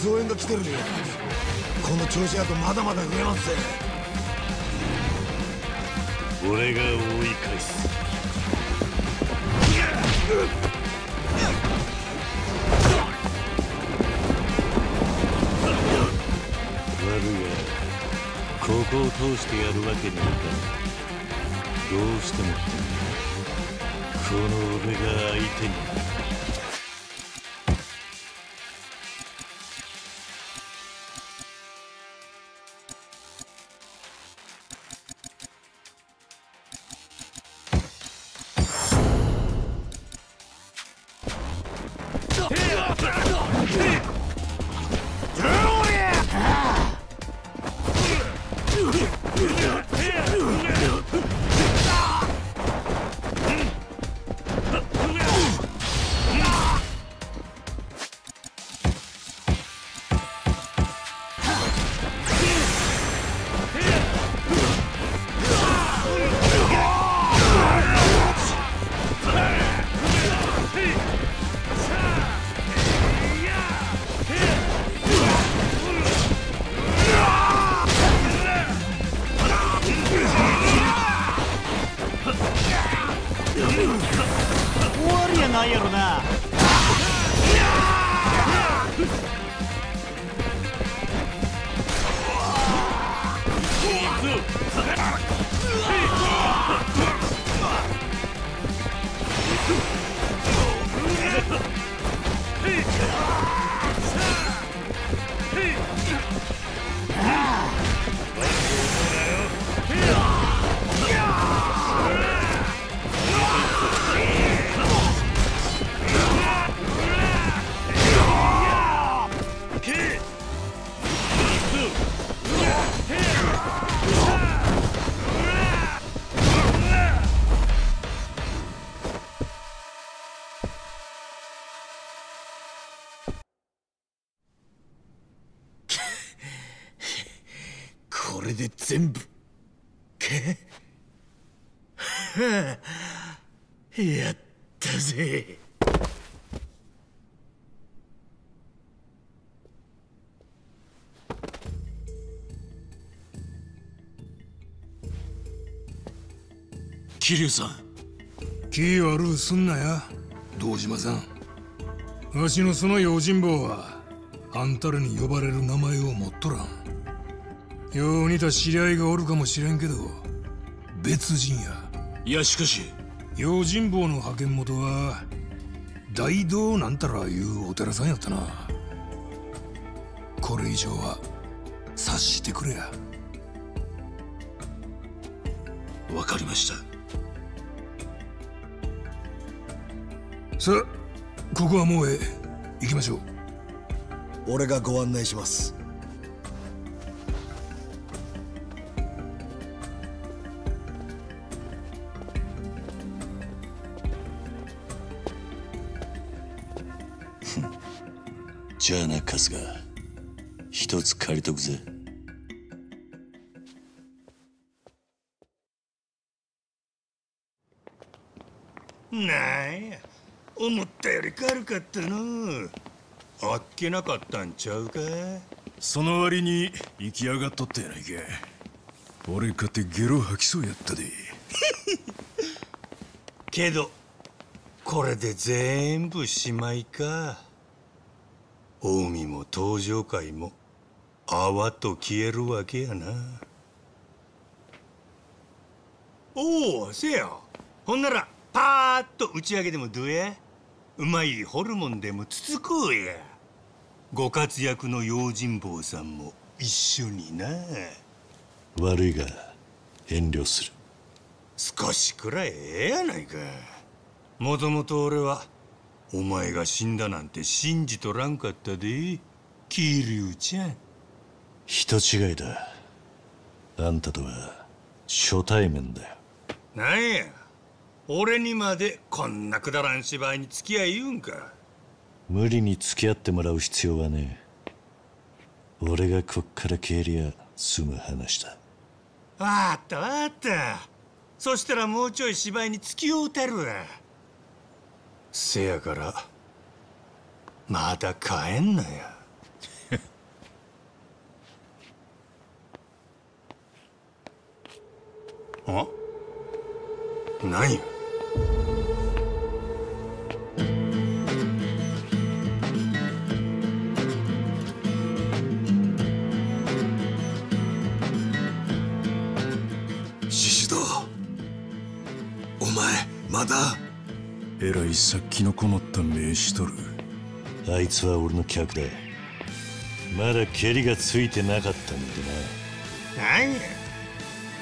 増援が来てるよ。この調子やとまだまだ増えますぜ。俺が追い返す。悪がここを通してやるわけにはいかない。どうしてもこの俺が相手に。全部はあ、やったぜ。桐生さん、気悪うすんなや堂島さん。わしのその用心棒はあんたらに呼ばれる名前を持っとらん。よう似た知り合いがおるかもしれんけど別人や。いやしかし用心棒の派遣元は大道なんたらいうお寺さんやったな。これ以上は察してくれや。わかりました。さあ、ここはもうええ。行きましょう。俺がご案内します。じゃあな、春日、一つ借りとくぜ。なんや、思ったより軽かったな。あっけなかったんちゃうか。その割に行き上がっとったやないか。俺かてゲロ吐きそうやったでけどこれで全部しまいか。近江も東上界も泡と消えるわけやな。おお、せや。ほんならパーッと打ち上げでもどうや。うまいホルモンでもつつこうや。ご活躍の用心棒さんも一緒にな。悪いが遠慮する。少しくらいええやないか。もともと俺はお前が死んだなんて信じとらんかったで、桐生ちゃん。人違いだ。あんたとは初対面だよ。なんや、俺にまでこんなくだらん芝居に付き合い言うんか。無理に付き合ってもらう必要はねえ。俺がこっから消えりゃ済む話だ。わったわった。そしたらもうちょい芝居に付き合うたるわ。せやからまだ帰んなやあ、何や。宍戸、お前まだ。えらい殺気のこもった名しとる。あいつは俺の客だ。まだ蹴りがついてなかったんだな。何や、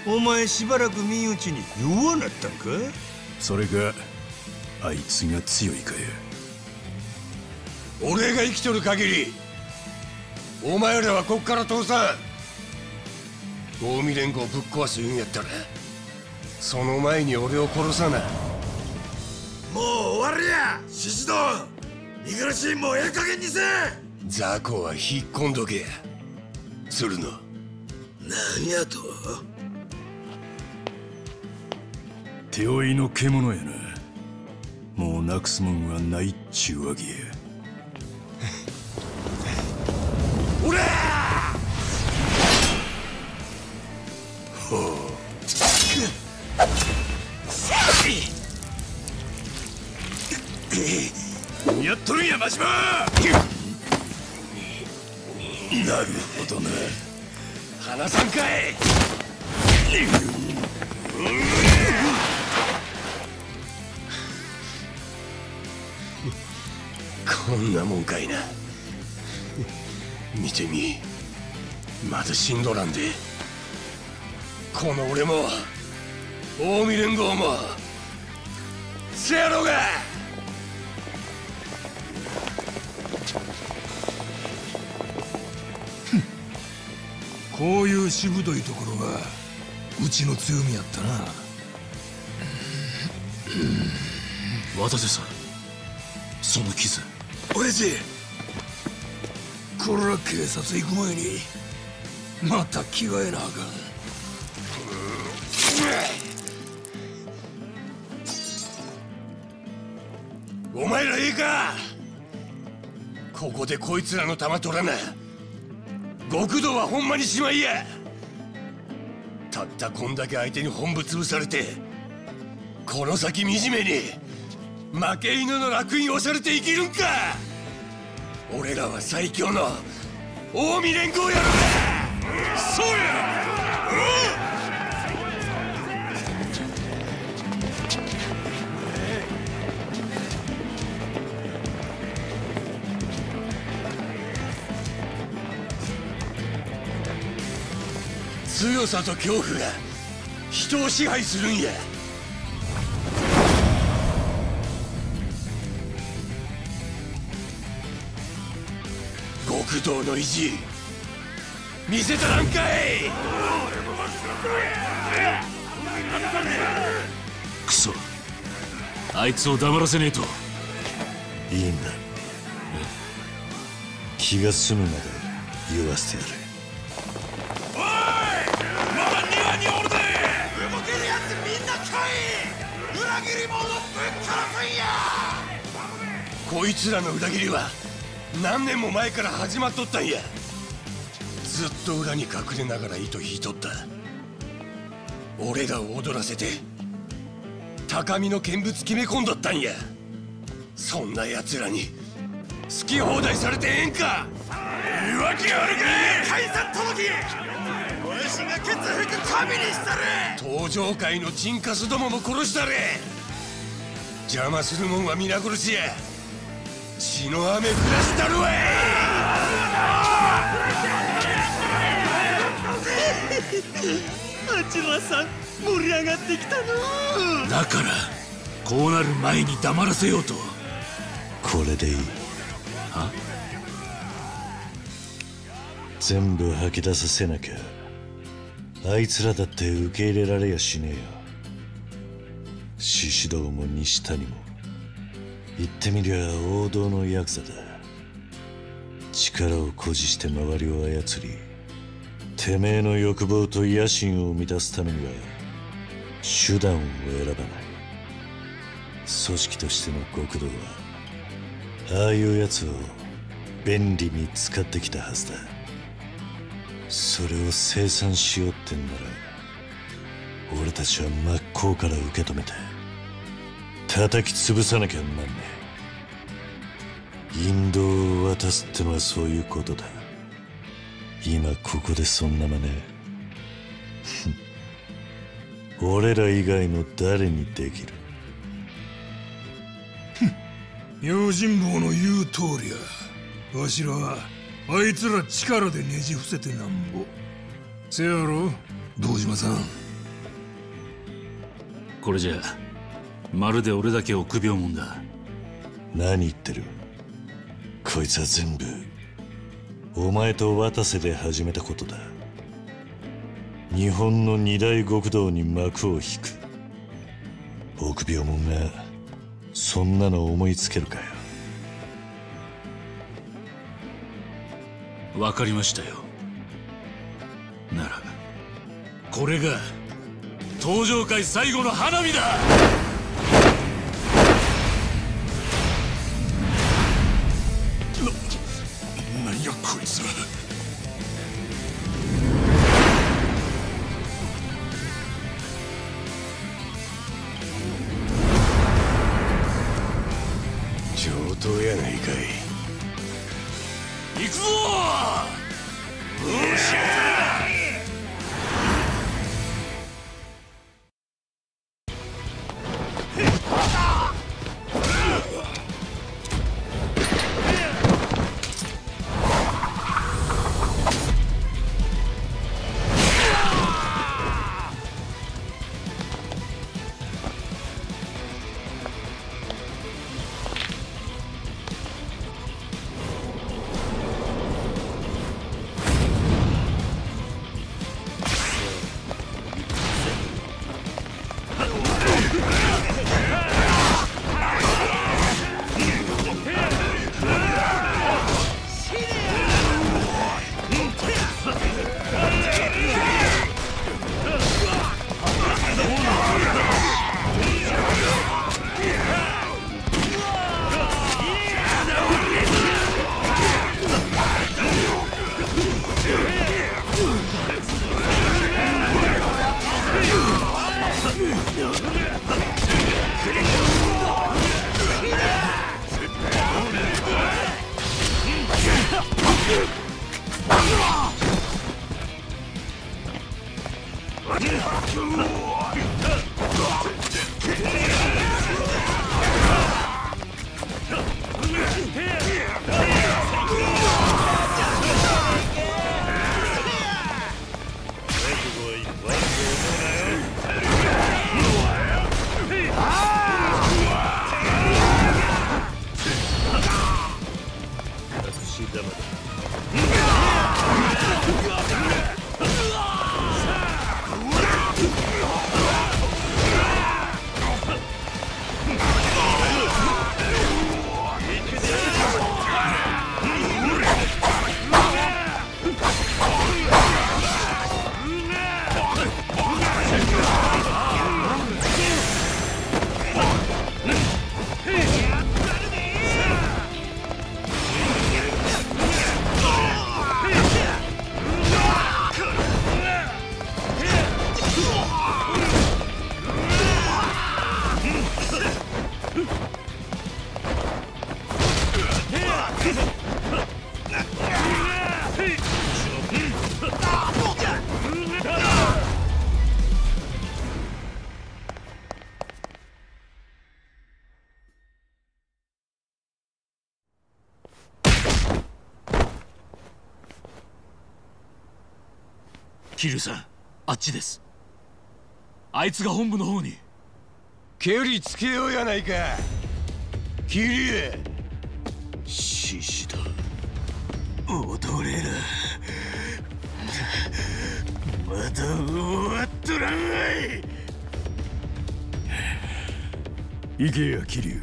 お前しばらく身内に弱なったんか。それがあいつが強いかや。俺が生きとる限りお前らはこっから倒産。近江連合をぶっ壊す言うんやったらその前に俺を殺さな。もう終わりや宍戸。見苦しい、もうええ加減にせ。雑魚は引っ込んどけや。するの何やと。手負いの獣やな。もうなくすもんはないっちゅうわけやおらーほうやっとるんや真島。なるほどな、離さんかい。こんなもんかいな。見てみ、まだしんどらんで。この俺も近江連合もせやろうが。こういうしぶといところがうちの強みやったな渡瀬さん、その傷。親父、これは警察行く前にまた着替えなあかん。お前らいいか、ここでこいつらの弾取らな。極道はほんまにしまいや。たったこんだけ相手に本部潰されて、この先惨めに負け犬の烙印押されて生きるんか。俺らは最強の近江連合やろだ。そうや、うん。強さと恐怖が人を支配するんや。極道の意地見せたらんかい。クソ、あいつを黙らせねえと。いいんだ、気が済むまで言わせてやる。こいつらの裏切りは何年も前から始まっとったんや。ずっと裏に隠れながら糸引いとった。俺らを踊らせて高みの見物決め込んどったんや。そんな奴らに好き放題されてええんか。言うわけあるかい。解散届わしが血服神にしたれ。登場界のチンカスどもも殺したれ。邪魔するもんは皆殺しや。血の雨降らしたるわい。八幡さん盛り上がってきたの。だからこうなる前に黙らせようと。これでいい。は？全部吐き出させなきゃあいつらだって受け入れられやしねえよ。獅子堂も西谷も言ってみりゃ王道のヤクザだ。力を誇示して周りを操り、てめえの欲望と野心を満たすためには手段を選ばない。組織としての極道はああいうやつを便利に使ってきたはずだ。それを清算しようってんなら、俺たちは真っ向から受け止めて叩き潰さなきゃなんねえ。引導を渡すってのはそういうことだ。今ここでそんな真似俺ら以外の誰にできる。用心棒の言う通りや。わしらはあいつら力でねじ伏せてなんぼ。せやろ堂島さん。これじゃまるで俺だけ臆病もんだ。何言ってる。こいつは全部お前と渡瀬で始めたことだ。日本の二大極道に幕を引く臆病もんがそんなの思いつけるかよ。わかりましたよ。ならこれが登場界最後の花火だ。桐生さん、あっちです。あいつが本部の方に。ケリつけようやないか、桐生。獅子だ、踊れる。まだ終わっとらんわい。行けや桐生、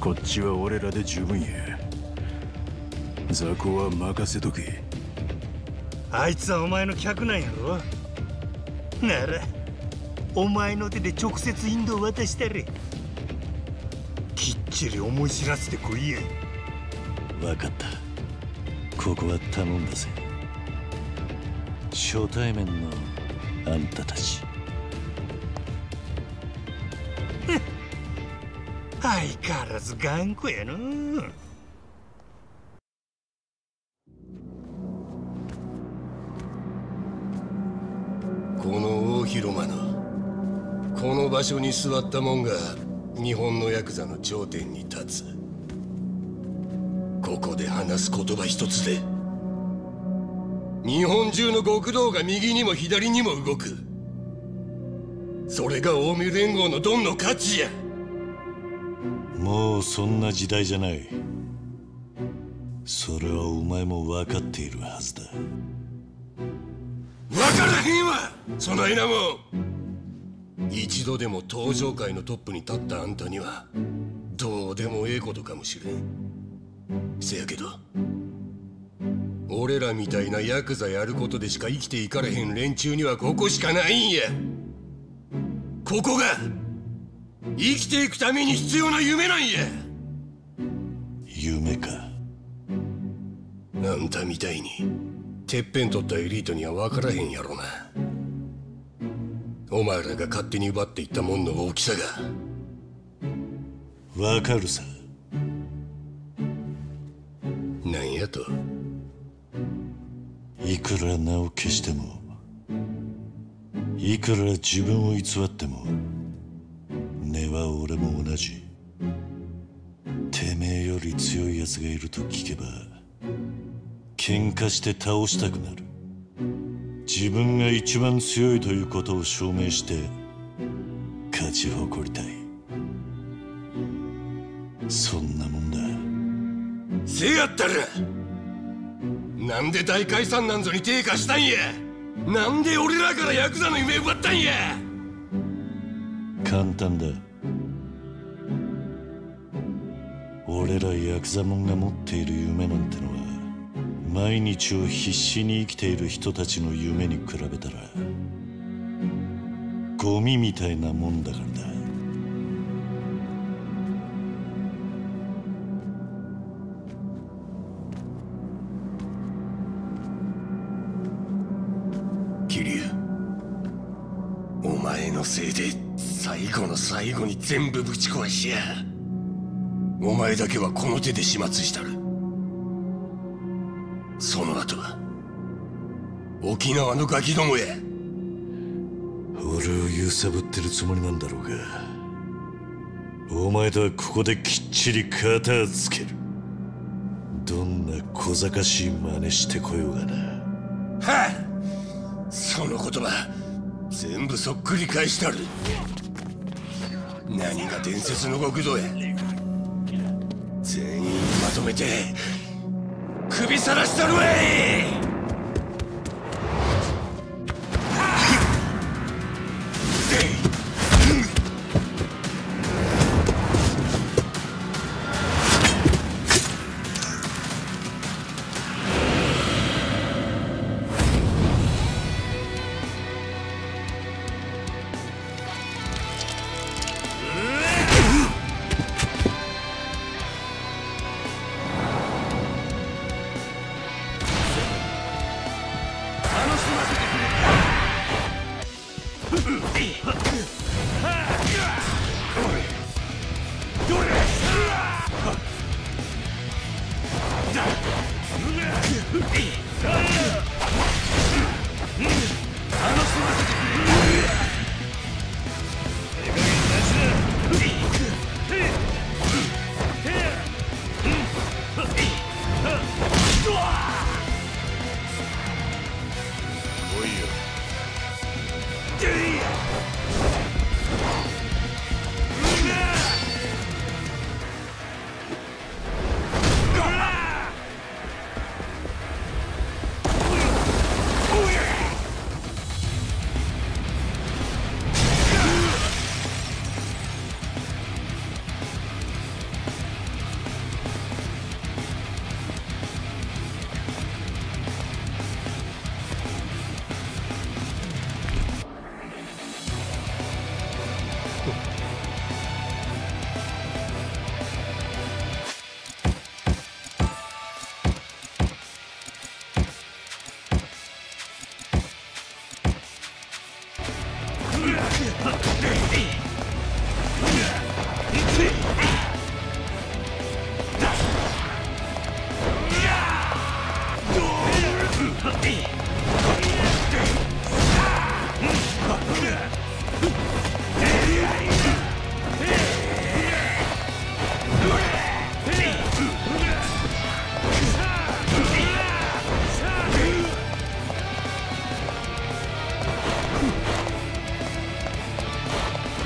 こっちは俺らで十分や。雑魚は任せとけ。あいつはお前の客なんやろ。ならお前の手で直接インドを渡したれ。きっちり思い知らせてこいや。分かった、ここは頼んだぜ。初対面のあんたたち。相変わらず頑固やの。この大広間のこの場所に座ったもんが日本のヤクザの頂点に立つ。ここで話す言葉一つで日本中の極道が右にも左にも動く。それが近江連合のドンの価値や。もうそんな時代じゃない。それはお前も分かっているはずだ。分からへんわそないなもん。一度でも登場界のトップに立ったあんたにはどうでもええことかもしれん。せやけど俺らみたいなヤクザやることでしか生きていかれへん連中にはここしかないんや。ここが生きていくために必要な夢なんや。夢か。あんたみたいにてっぺん取ったエリートには分からへんやろな。お前らが勝手に奪っていったもんの大きさが。分かるさ。なんやと。いくら名を消しても、いくら自分を偽っても、根は俺も同じ。てめえより強いやつがいると聞けば喧嘩して倒したくなる。自分が一番強いということを証明して勝ち誇りたい。そんなもんだ。せやったらなんで大解散なんぞに低下したんや。なんで俺らからヤクザの夢奪ったんや。簡単だ。俺らヤクザモンが持っている夢なんてのは毎日を必死に生きている人たちの夢に比べたらゴミみたいなもんだからだ。せいで最後の最後に全部ぶち壊しや。お前だけはこの手で始末したる。その後は沖縄のガキどもや。俺を揺さぶってるつもりなんだろうが、お前とはここできっちり片をつける。どんな小賢しい真似してこようがな。はっ、その言葉全部そっくり返したる。何が伝説の極道や。全員まとめて首さらしたるわい。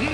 伝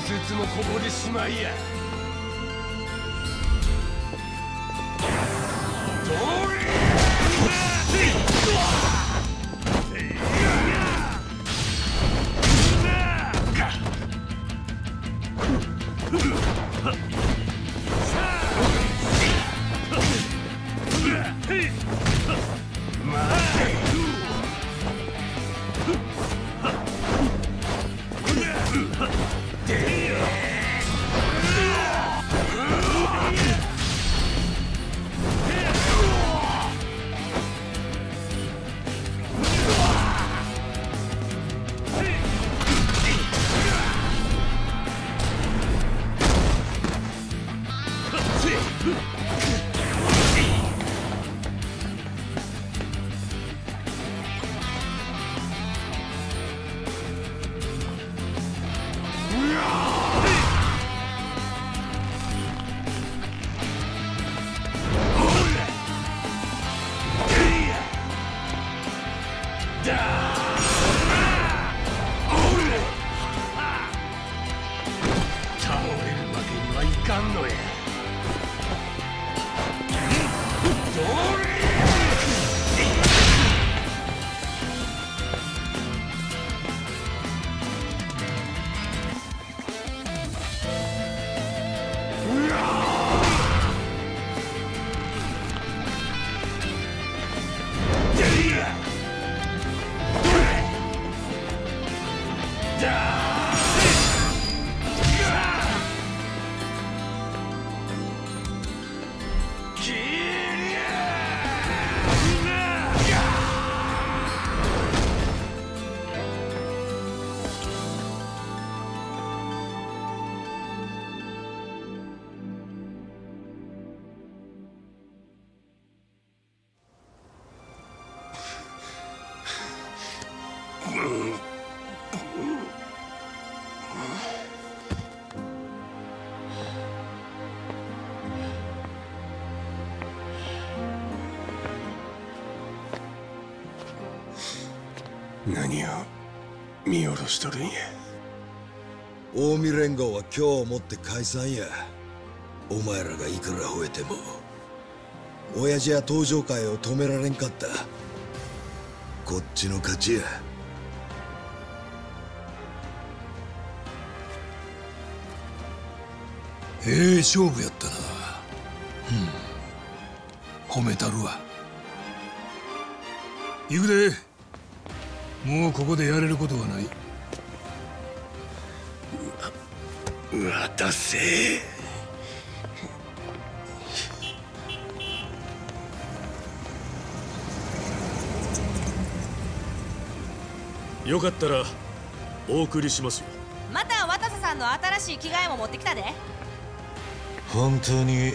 説もここでしまいや。何を見下ろしとるんや。近江連合は今日をもって解散や。お前らがいくら吠えても親父や登場会を止められんかった。こっちの勝ちや。ええ勝負やったな。うん、褒めたるわ。行くで。もうここでやれることはない。うわ、うわ、だせえ。よかったらお送りしますよ。また渡瀬さんの新しい着替えも持ってきたで。本当に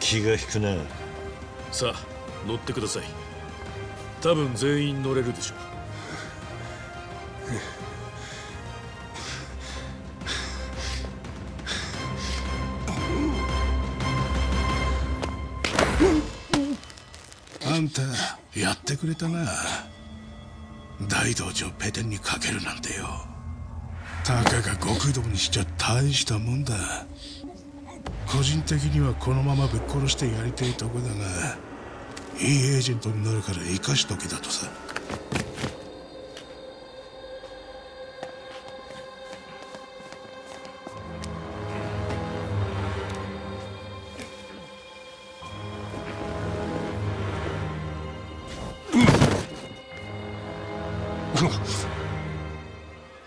気が引くな。さあ乗ってください。多分全員乗れるでしょう。あんたやってくれたな。大道寺をペテンにかけるなんてよ。たかが極道にしちゃ大したもんだ。個人的にはこのままぶっ殺してやりたいとこだが、いいエージェントになるから生かしとけだとさ。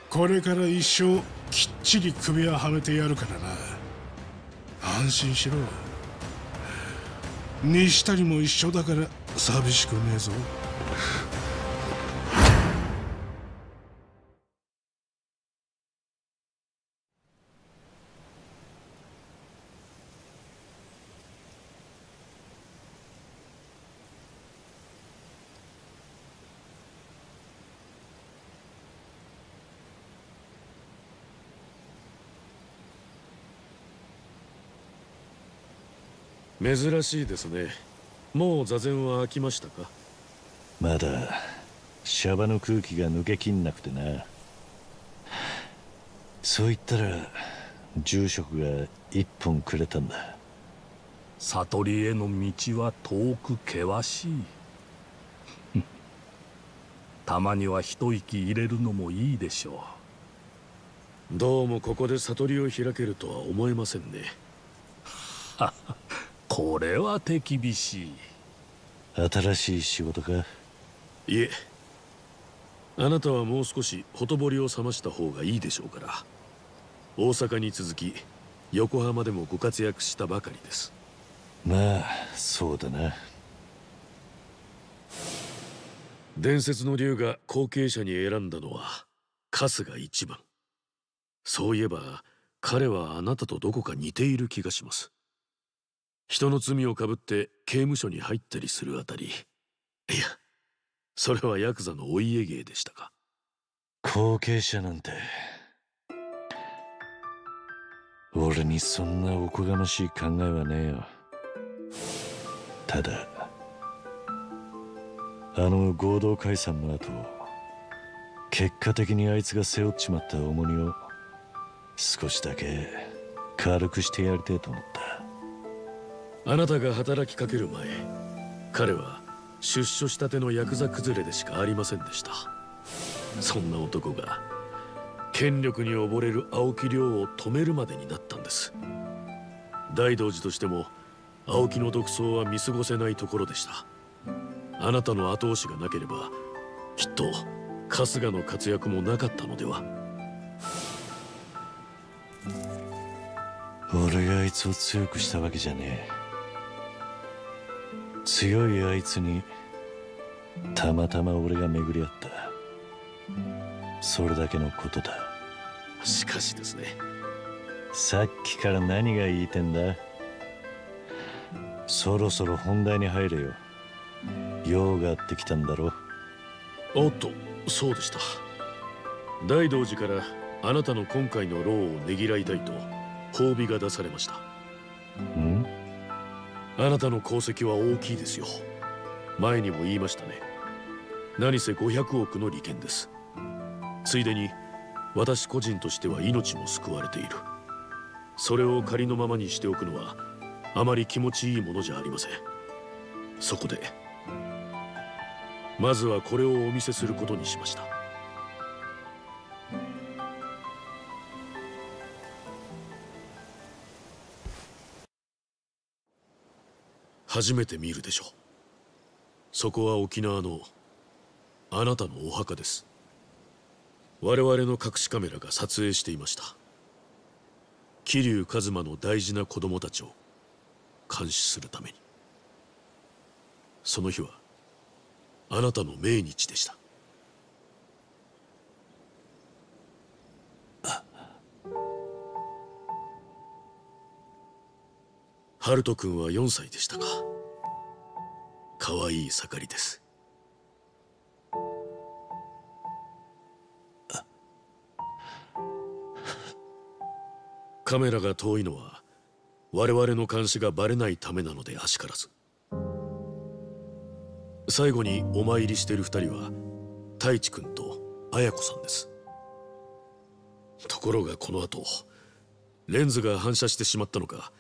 これから一生きっちり首輪はめてやるからな。安心しろ。西谷も一緒だから寂しくねえぞ。珍しいですね。もう座禅は飽きましたか？まだシャバの空気が抜けきんなくてな。そう言ったら住職が一本くれたんだ。悟りへの道は遠く険しい。たまには一息入れるのもいいでしょう。どうもここで悟りを開けるとは思えませんね。ははこれは手厳しい。新しい仕事か？いえ、あなたはもう少しほとぼりを冷ました方がいいでしょうから。大阪に続き横浜でもご活躍したばかりです。まあそうだな。伝説の竜が後継者に選んだのは春日一番。そういえば彼はあなたとどこか似ている気がします。人の罪をかぶって刑務所に入ったりするあたり、いや、それはヤクザのお家芸でしたか。後継者なんて俺にそんなおこがましい考えはねえよ。ただあの合同解散の後、結果的にあいつが背負っちまった重荷を少しだけ軽くしてやりたいと思った。あなたが働きかける前、彼は出所したてのヤクザ崩れでしかありませんでした。そんな男が権力に溺れる青木亮を止めるまでになったんです。大道寺としても青木の独走は見過ごせないところでした。あなたの後押しがなければきっと春日の活躍もなかったのでは。俺があいつを強くしたわけじゃねえ。強いあいつにたまたま俺が巡り合った、それだけのことだ。しかしですね、さっきから何が言いてんだ。そろそろ本題に入れよ。用があってきたんだろ。おっと、そうでした。大道寺からあなたの今回の労をねぎらいたいと褒美が出されました。ん？あなたの功績は大きいですよ。前にも言いましたね。何せごひゃくおくの利権です。ついでに私個人としては命も救われている。それを仮のままにしておくのはあまり気持ちいいものじゃありません。そこでまずはこれをお見せすることにしました。初めて見るでしょう。そこは沖縄のあなたのお墓です。我々の隠しカメラが撮影していました。桐生一馬の大事な子供たちを監視するために。その日はあなたの命日でした。ハルト君はよんさいでしたか。かわいい盛りです。カメラが遠いのは我々の監視がバレないためなのであしからず。最後にお参りしているふたりは太一君と綾子さんです。ところがこの後レンズが反射してしまったのか、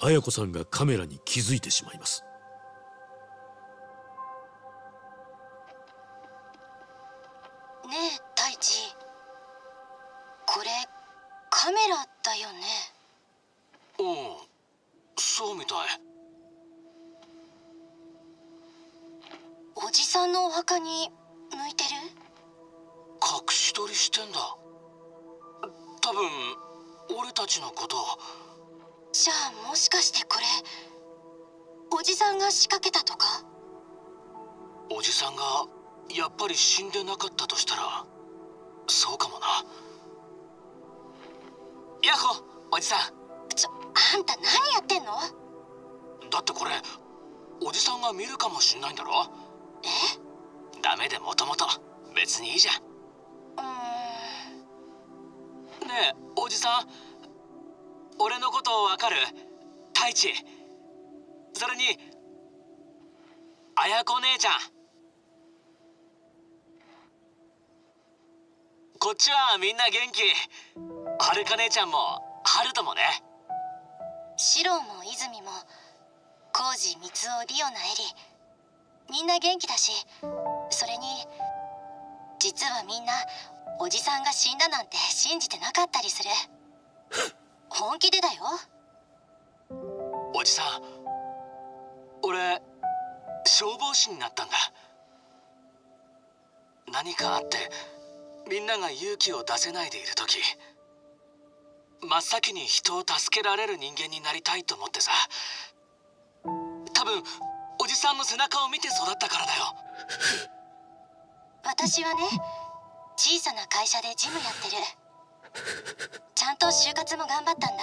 綾子さんがカメラに気づいてしまいます。ねえ太一、これカメラだよね。うん、そうみたい。おじさんのお墓に向いてる。隠し撮りしてんだ。多分俺たちのこと。じゃあもしかしてこれおじさんが仕掛けたとか。おじさんがやっぱり死んでなかったとしたらそうかもな。ヤッホーおじさん。ちょあんた何やってんの。だってこれおじさんが見るかもしんないんだろ。えダメでもともと別にいいじゃん。うーんねえおじさん、俺のことわかる？太一、それに綾子姉ちゃん。こっちはみんな元気。はるか姉ちゃんもはるともね。シロも泉も浩二、三つお、リオナ、エリ、みんな元気だし、それに実はみんなおじさんが死んだなんて信じてなかったりする。本気でだよ。おじさん、俺消防士になったんだ。何かあってみんなが勇気を出せないでいる時、真っ先に人を助けられる人間になりたいと思ってさ。多分おじさんの背中を見て育ったからだよ。私はね、小さな会社でジムやってる。ちゃんと就活も頑張ったんだ。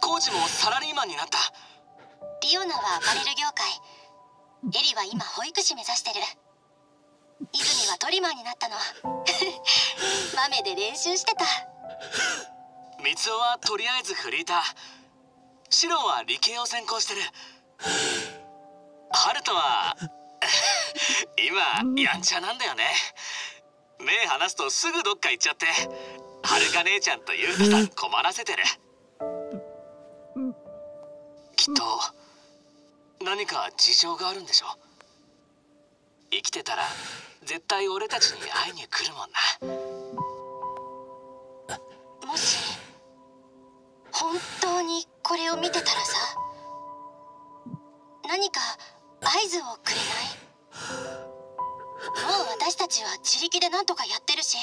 コーチもサラリーマンになった。リオナはアパレル業界、エリは今保育士目指してる、泉はトリマーになったの。マメで練習してた。三尾はとりあえずフリーター、シロは理系を専攻してる、ハルトは今やんちゃなんだよね。目離すとすぐどっか行っちゃって、はるか姉ちゃんとゆうかさん困らせてる。きっと何か事情があるんでしょ。生きてたら絶対俺たちに会いに来るもんな。もし本当にこれを見てたらさ、何か合図をくれない？もう私たちは自力でなんとかやってるし、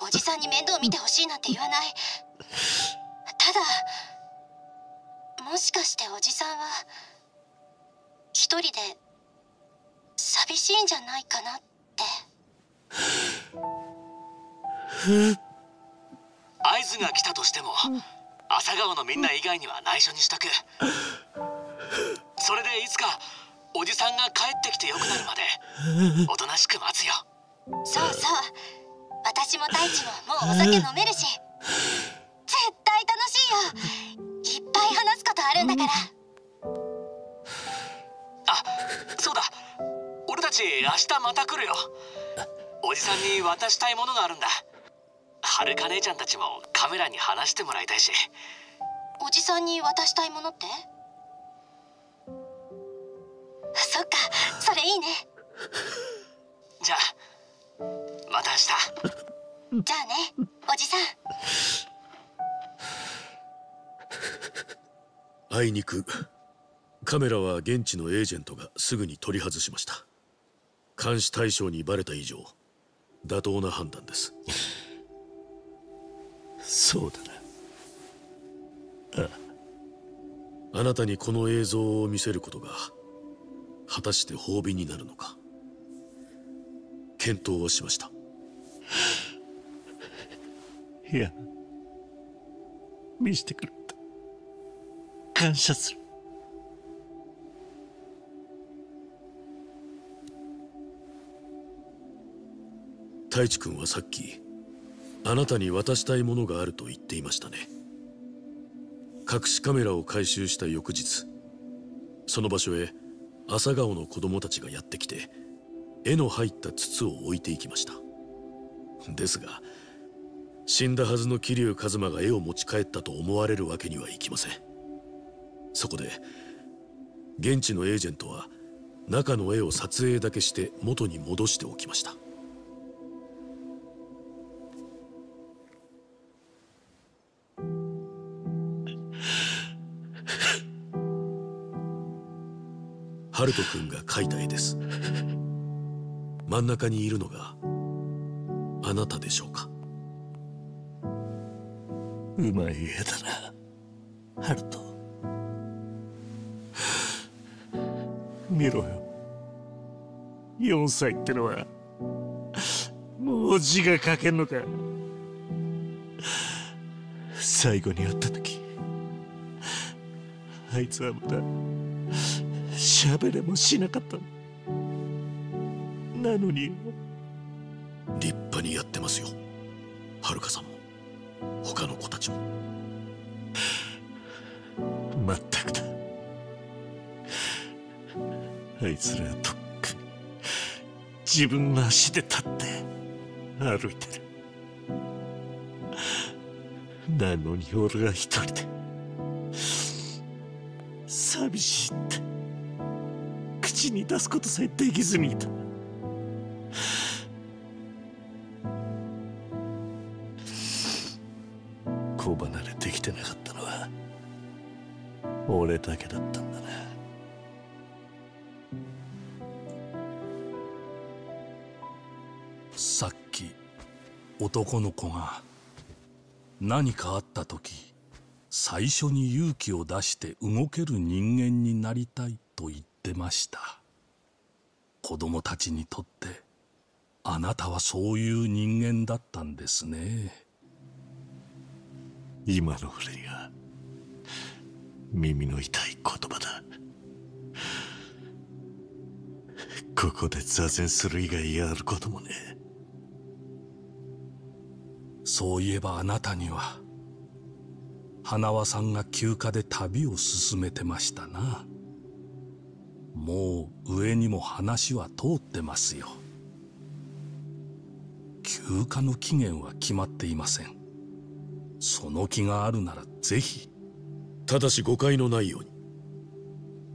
おじさんに面倒見てほしいなんて言わない。ただもしかしておじさんは一人で寂しいんじゃないかなって。合図が来たとしても朝顔のみんな以外には内緒にしとく。それでいつかおじさんが帰ってきてよくなるまでおとなしく待つよ。そうそう、私も太一ももうお酒飲めるし、絶対楽しいよ。いっぱい話すことあるんだから。あ、そうだ、俺たち明日また来るよ。おじさんに渡したいものがあるんだ。はるか姉ちゃんたちもカメラに話してもらいたいし。おじさんに渡したいものって？そっか、それいいね。じゃあまた明日。じゃあね、おじさん。あいにくカメラは現地のエージェントがすぐに取り外しました。監視対象にバレた以上妥当な判断です。そうだな。ああ、あなたにこの映像を見せることが果たして褒美になるのか検討をしました。いや、見せてくれた、感謝する。太一君はさっきあなたに渡したいものがあると言っていましたね。隠しカメラを回収した翌日、その場所へ朝顔の子供たちがやってきて絵の入った筒を置いていきました。ですが死んだはずの桐生一馬が絵を持ち帰ったと思われるわけにはいきません。そこで現地のエージェントは中の絵を撮影だけして元に戻しておきました。ハルト君が描いた絵です。真ん中にいるのがあなたでしょうか。うまい絵だな、ハルト。見ろよ、よんさいってのはもう字が書けんのか。最後に会った時、あいつはまだ喋れもしなかったなのに。立派にやってますよ、はるかさんも他の子たちも。まったくだ、あいつらはとっくに自分の足で立って歩いてる。なのに俺が一人で寂しいって口に出すことさえできずにいた。子離れできてなかったのは俺だけだったんだな。さっき男の子が何かあった時、最初に勇気を出して動ける人間になりたいと言って出ました。子供たちにとってあなたはそういう人間だったんですね。今の俺には耳の痛い言葉だ。ここで座禅する以外やることもね。そういえばあなたには花輪さんが休暇で旅を進めてましたな。もう上にも話は通ってますよ。休暇の期限は決まっていません。その気があるならぜひ。ただし誤解のないように、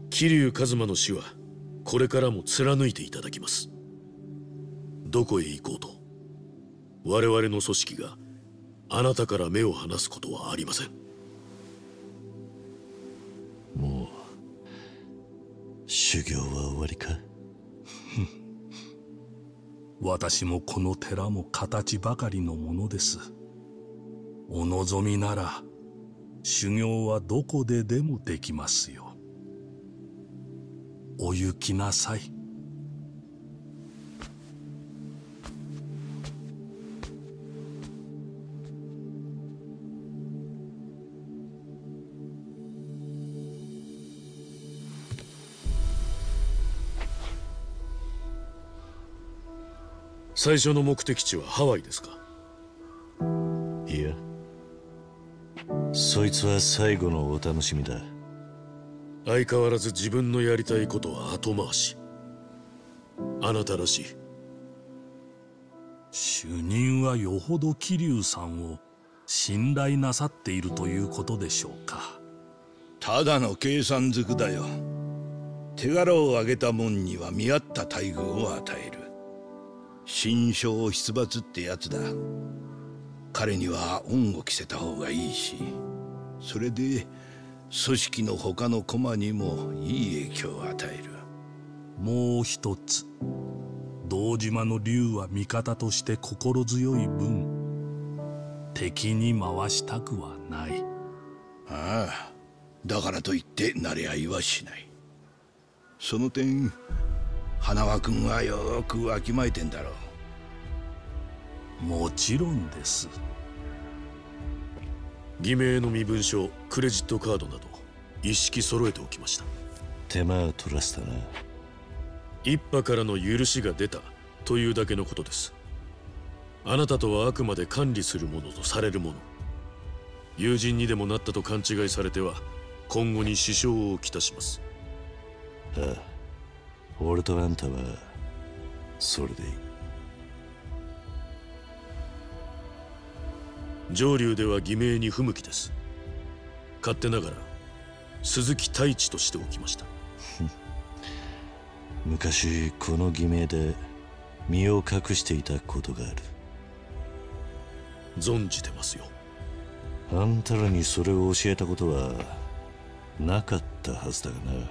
桐生一馬の死はこれからも貫いていただきます。どこへ行こうと我々の組織があなたから目を離すことはありません。もう修行は終わりか。私もこの寺も形ばかりのものです。お望みなら修行はどこででもできますよ。お行きなさい。最初の目的地はハワイですか？いや、そいつは最後のお楽しみだ。相変わらず自分のやりたいことは後回し。あなたらしい。主任はよほど桐生さんを信頼なさっているということでしょうか。ただの計算づくだよ。手柄を挙げた門には見合った待遇を与える。心象出伐ってやつだ。彼には恩を着せた方がいいし、それで組織の他の駒にもいい影響を与える。もう一つ、堂島の竜は味方として心強い分、敵に回したくはない。ああ、だからといって馴れ合いはしない。その点花輪君はよくわきまえてんだろう。もちろんです。偽名の身分証、クレジットカードなど一式揃えておきました。手間を取らせたな。一派からの許しが出たというだけのことです。あなたとはあくまで管理するものとされるもの、友人にでもなったと勘違いされては今後に支障をきたします。ああ、俺とあんたはそれでいい。上流では偽名に不向きです。勝手ながら鈴木太一としておきました。昔この偽名で身を隠していたことがある。存じてますよ。あんたらにそれを教えたことはなかったはずだがな。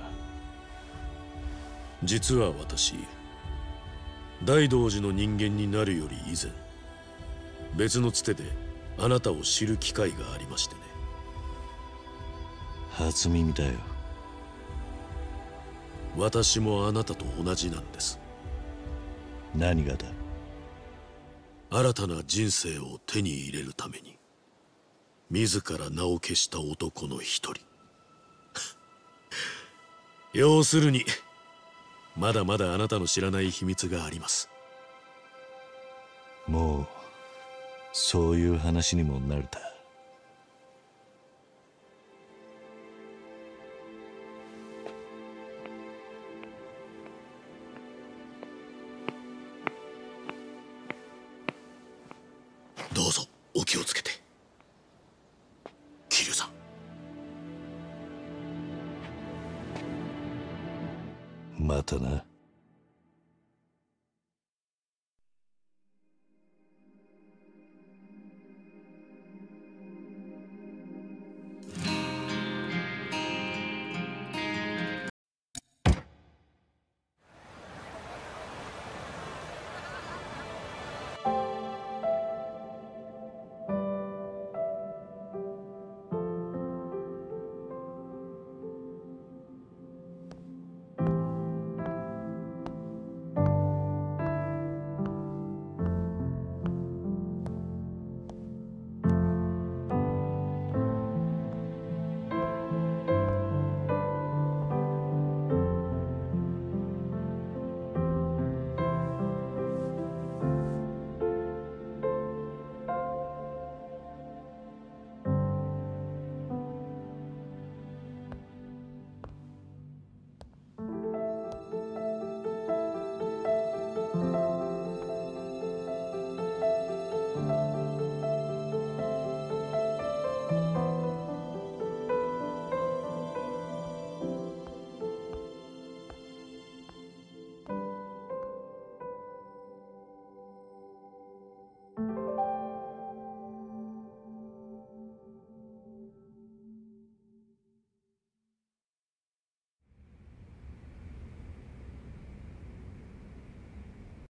実は私、大道寺の人間になるより以前、別のつてであなたを知る機会がありましてね。初耳だよ。私もあなたと同じなんです。何がだ？新たな人生を手に入れるために自ら名を消した男の一人。要するにまだまだあなたの知らない秘密があります。もう、そういう話にもなるだ。どうぞ、お気をつけて。桐生さん。またな。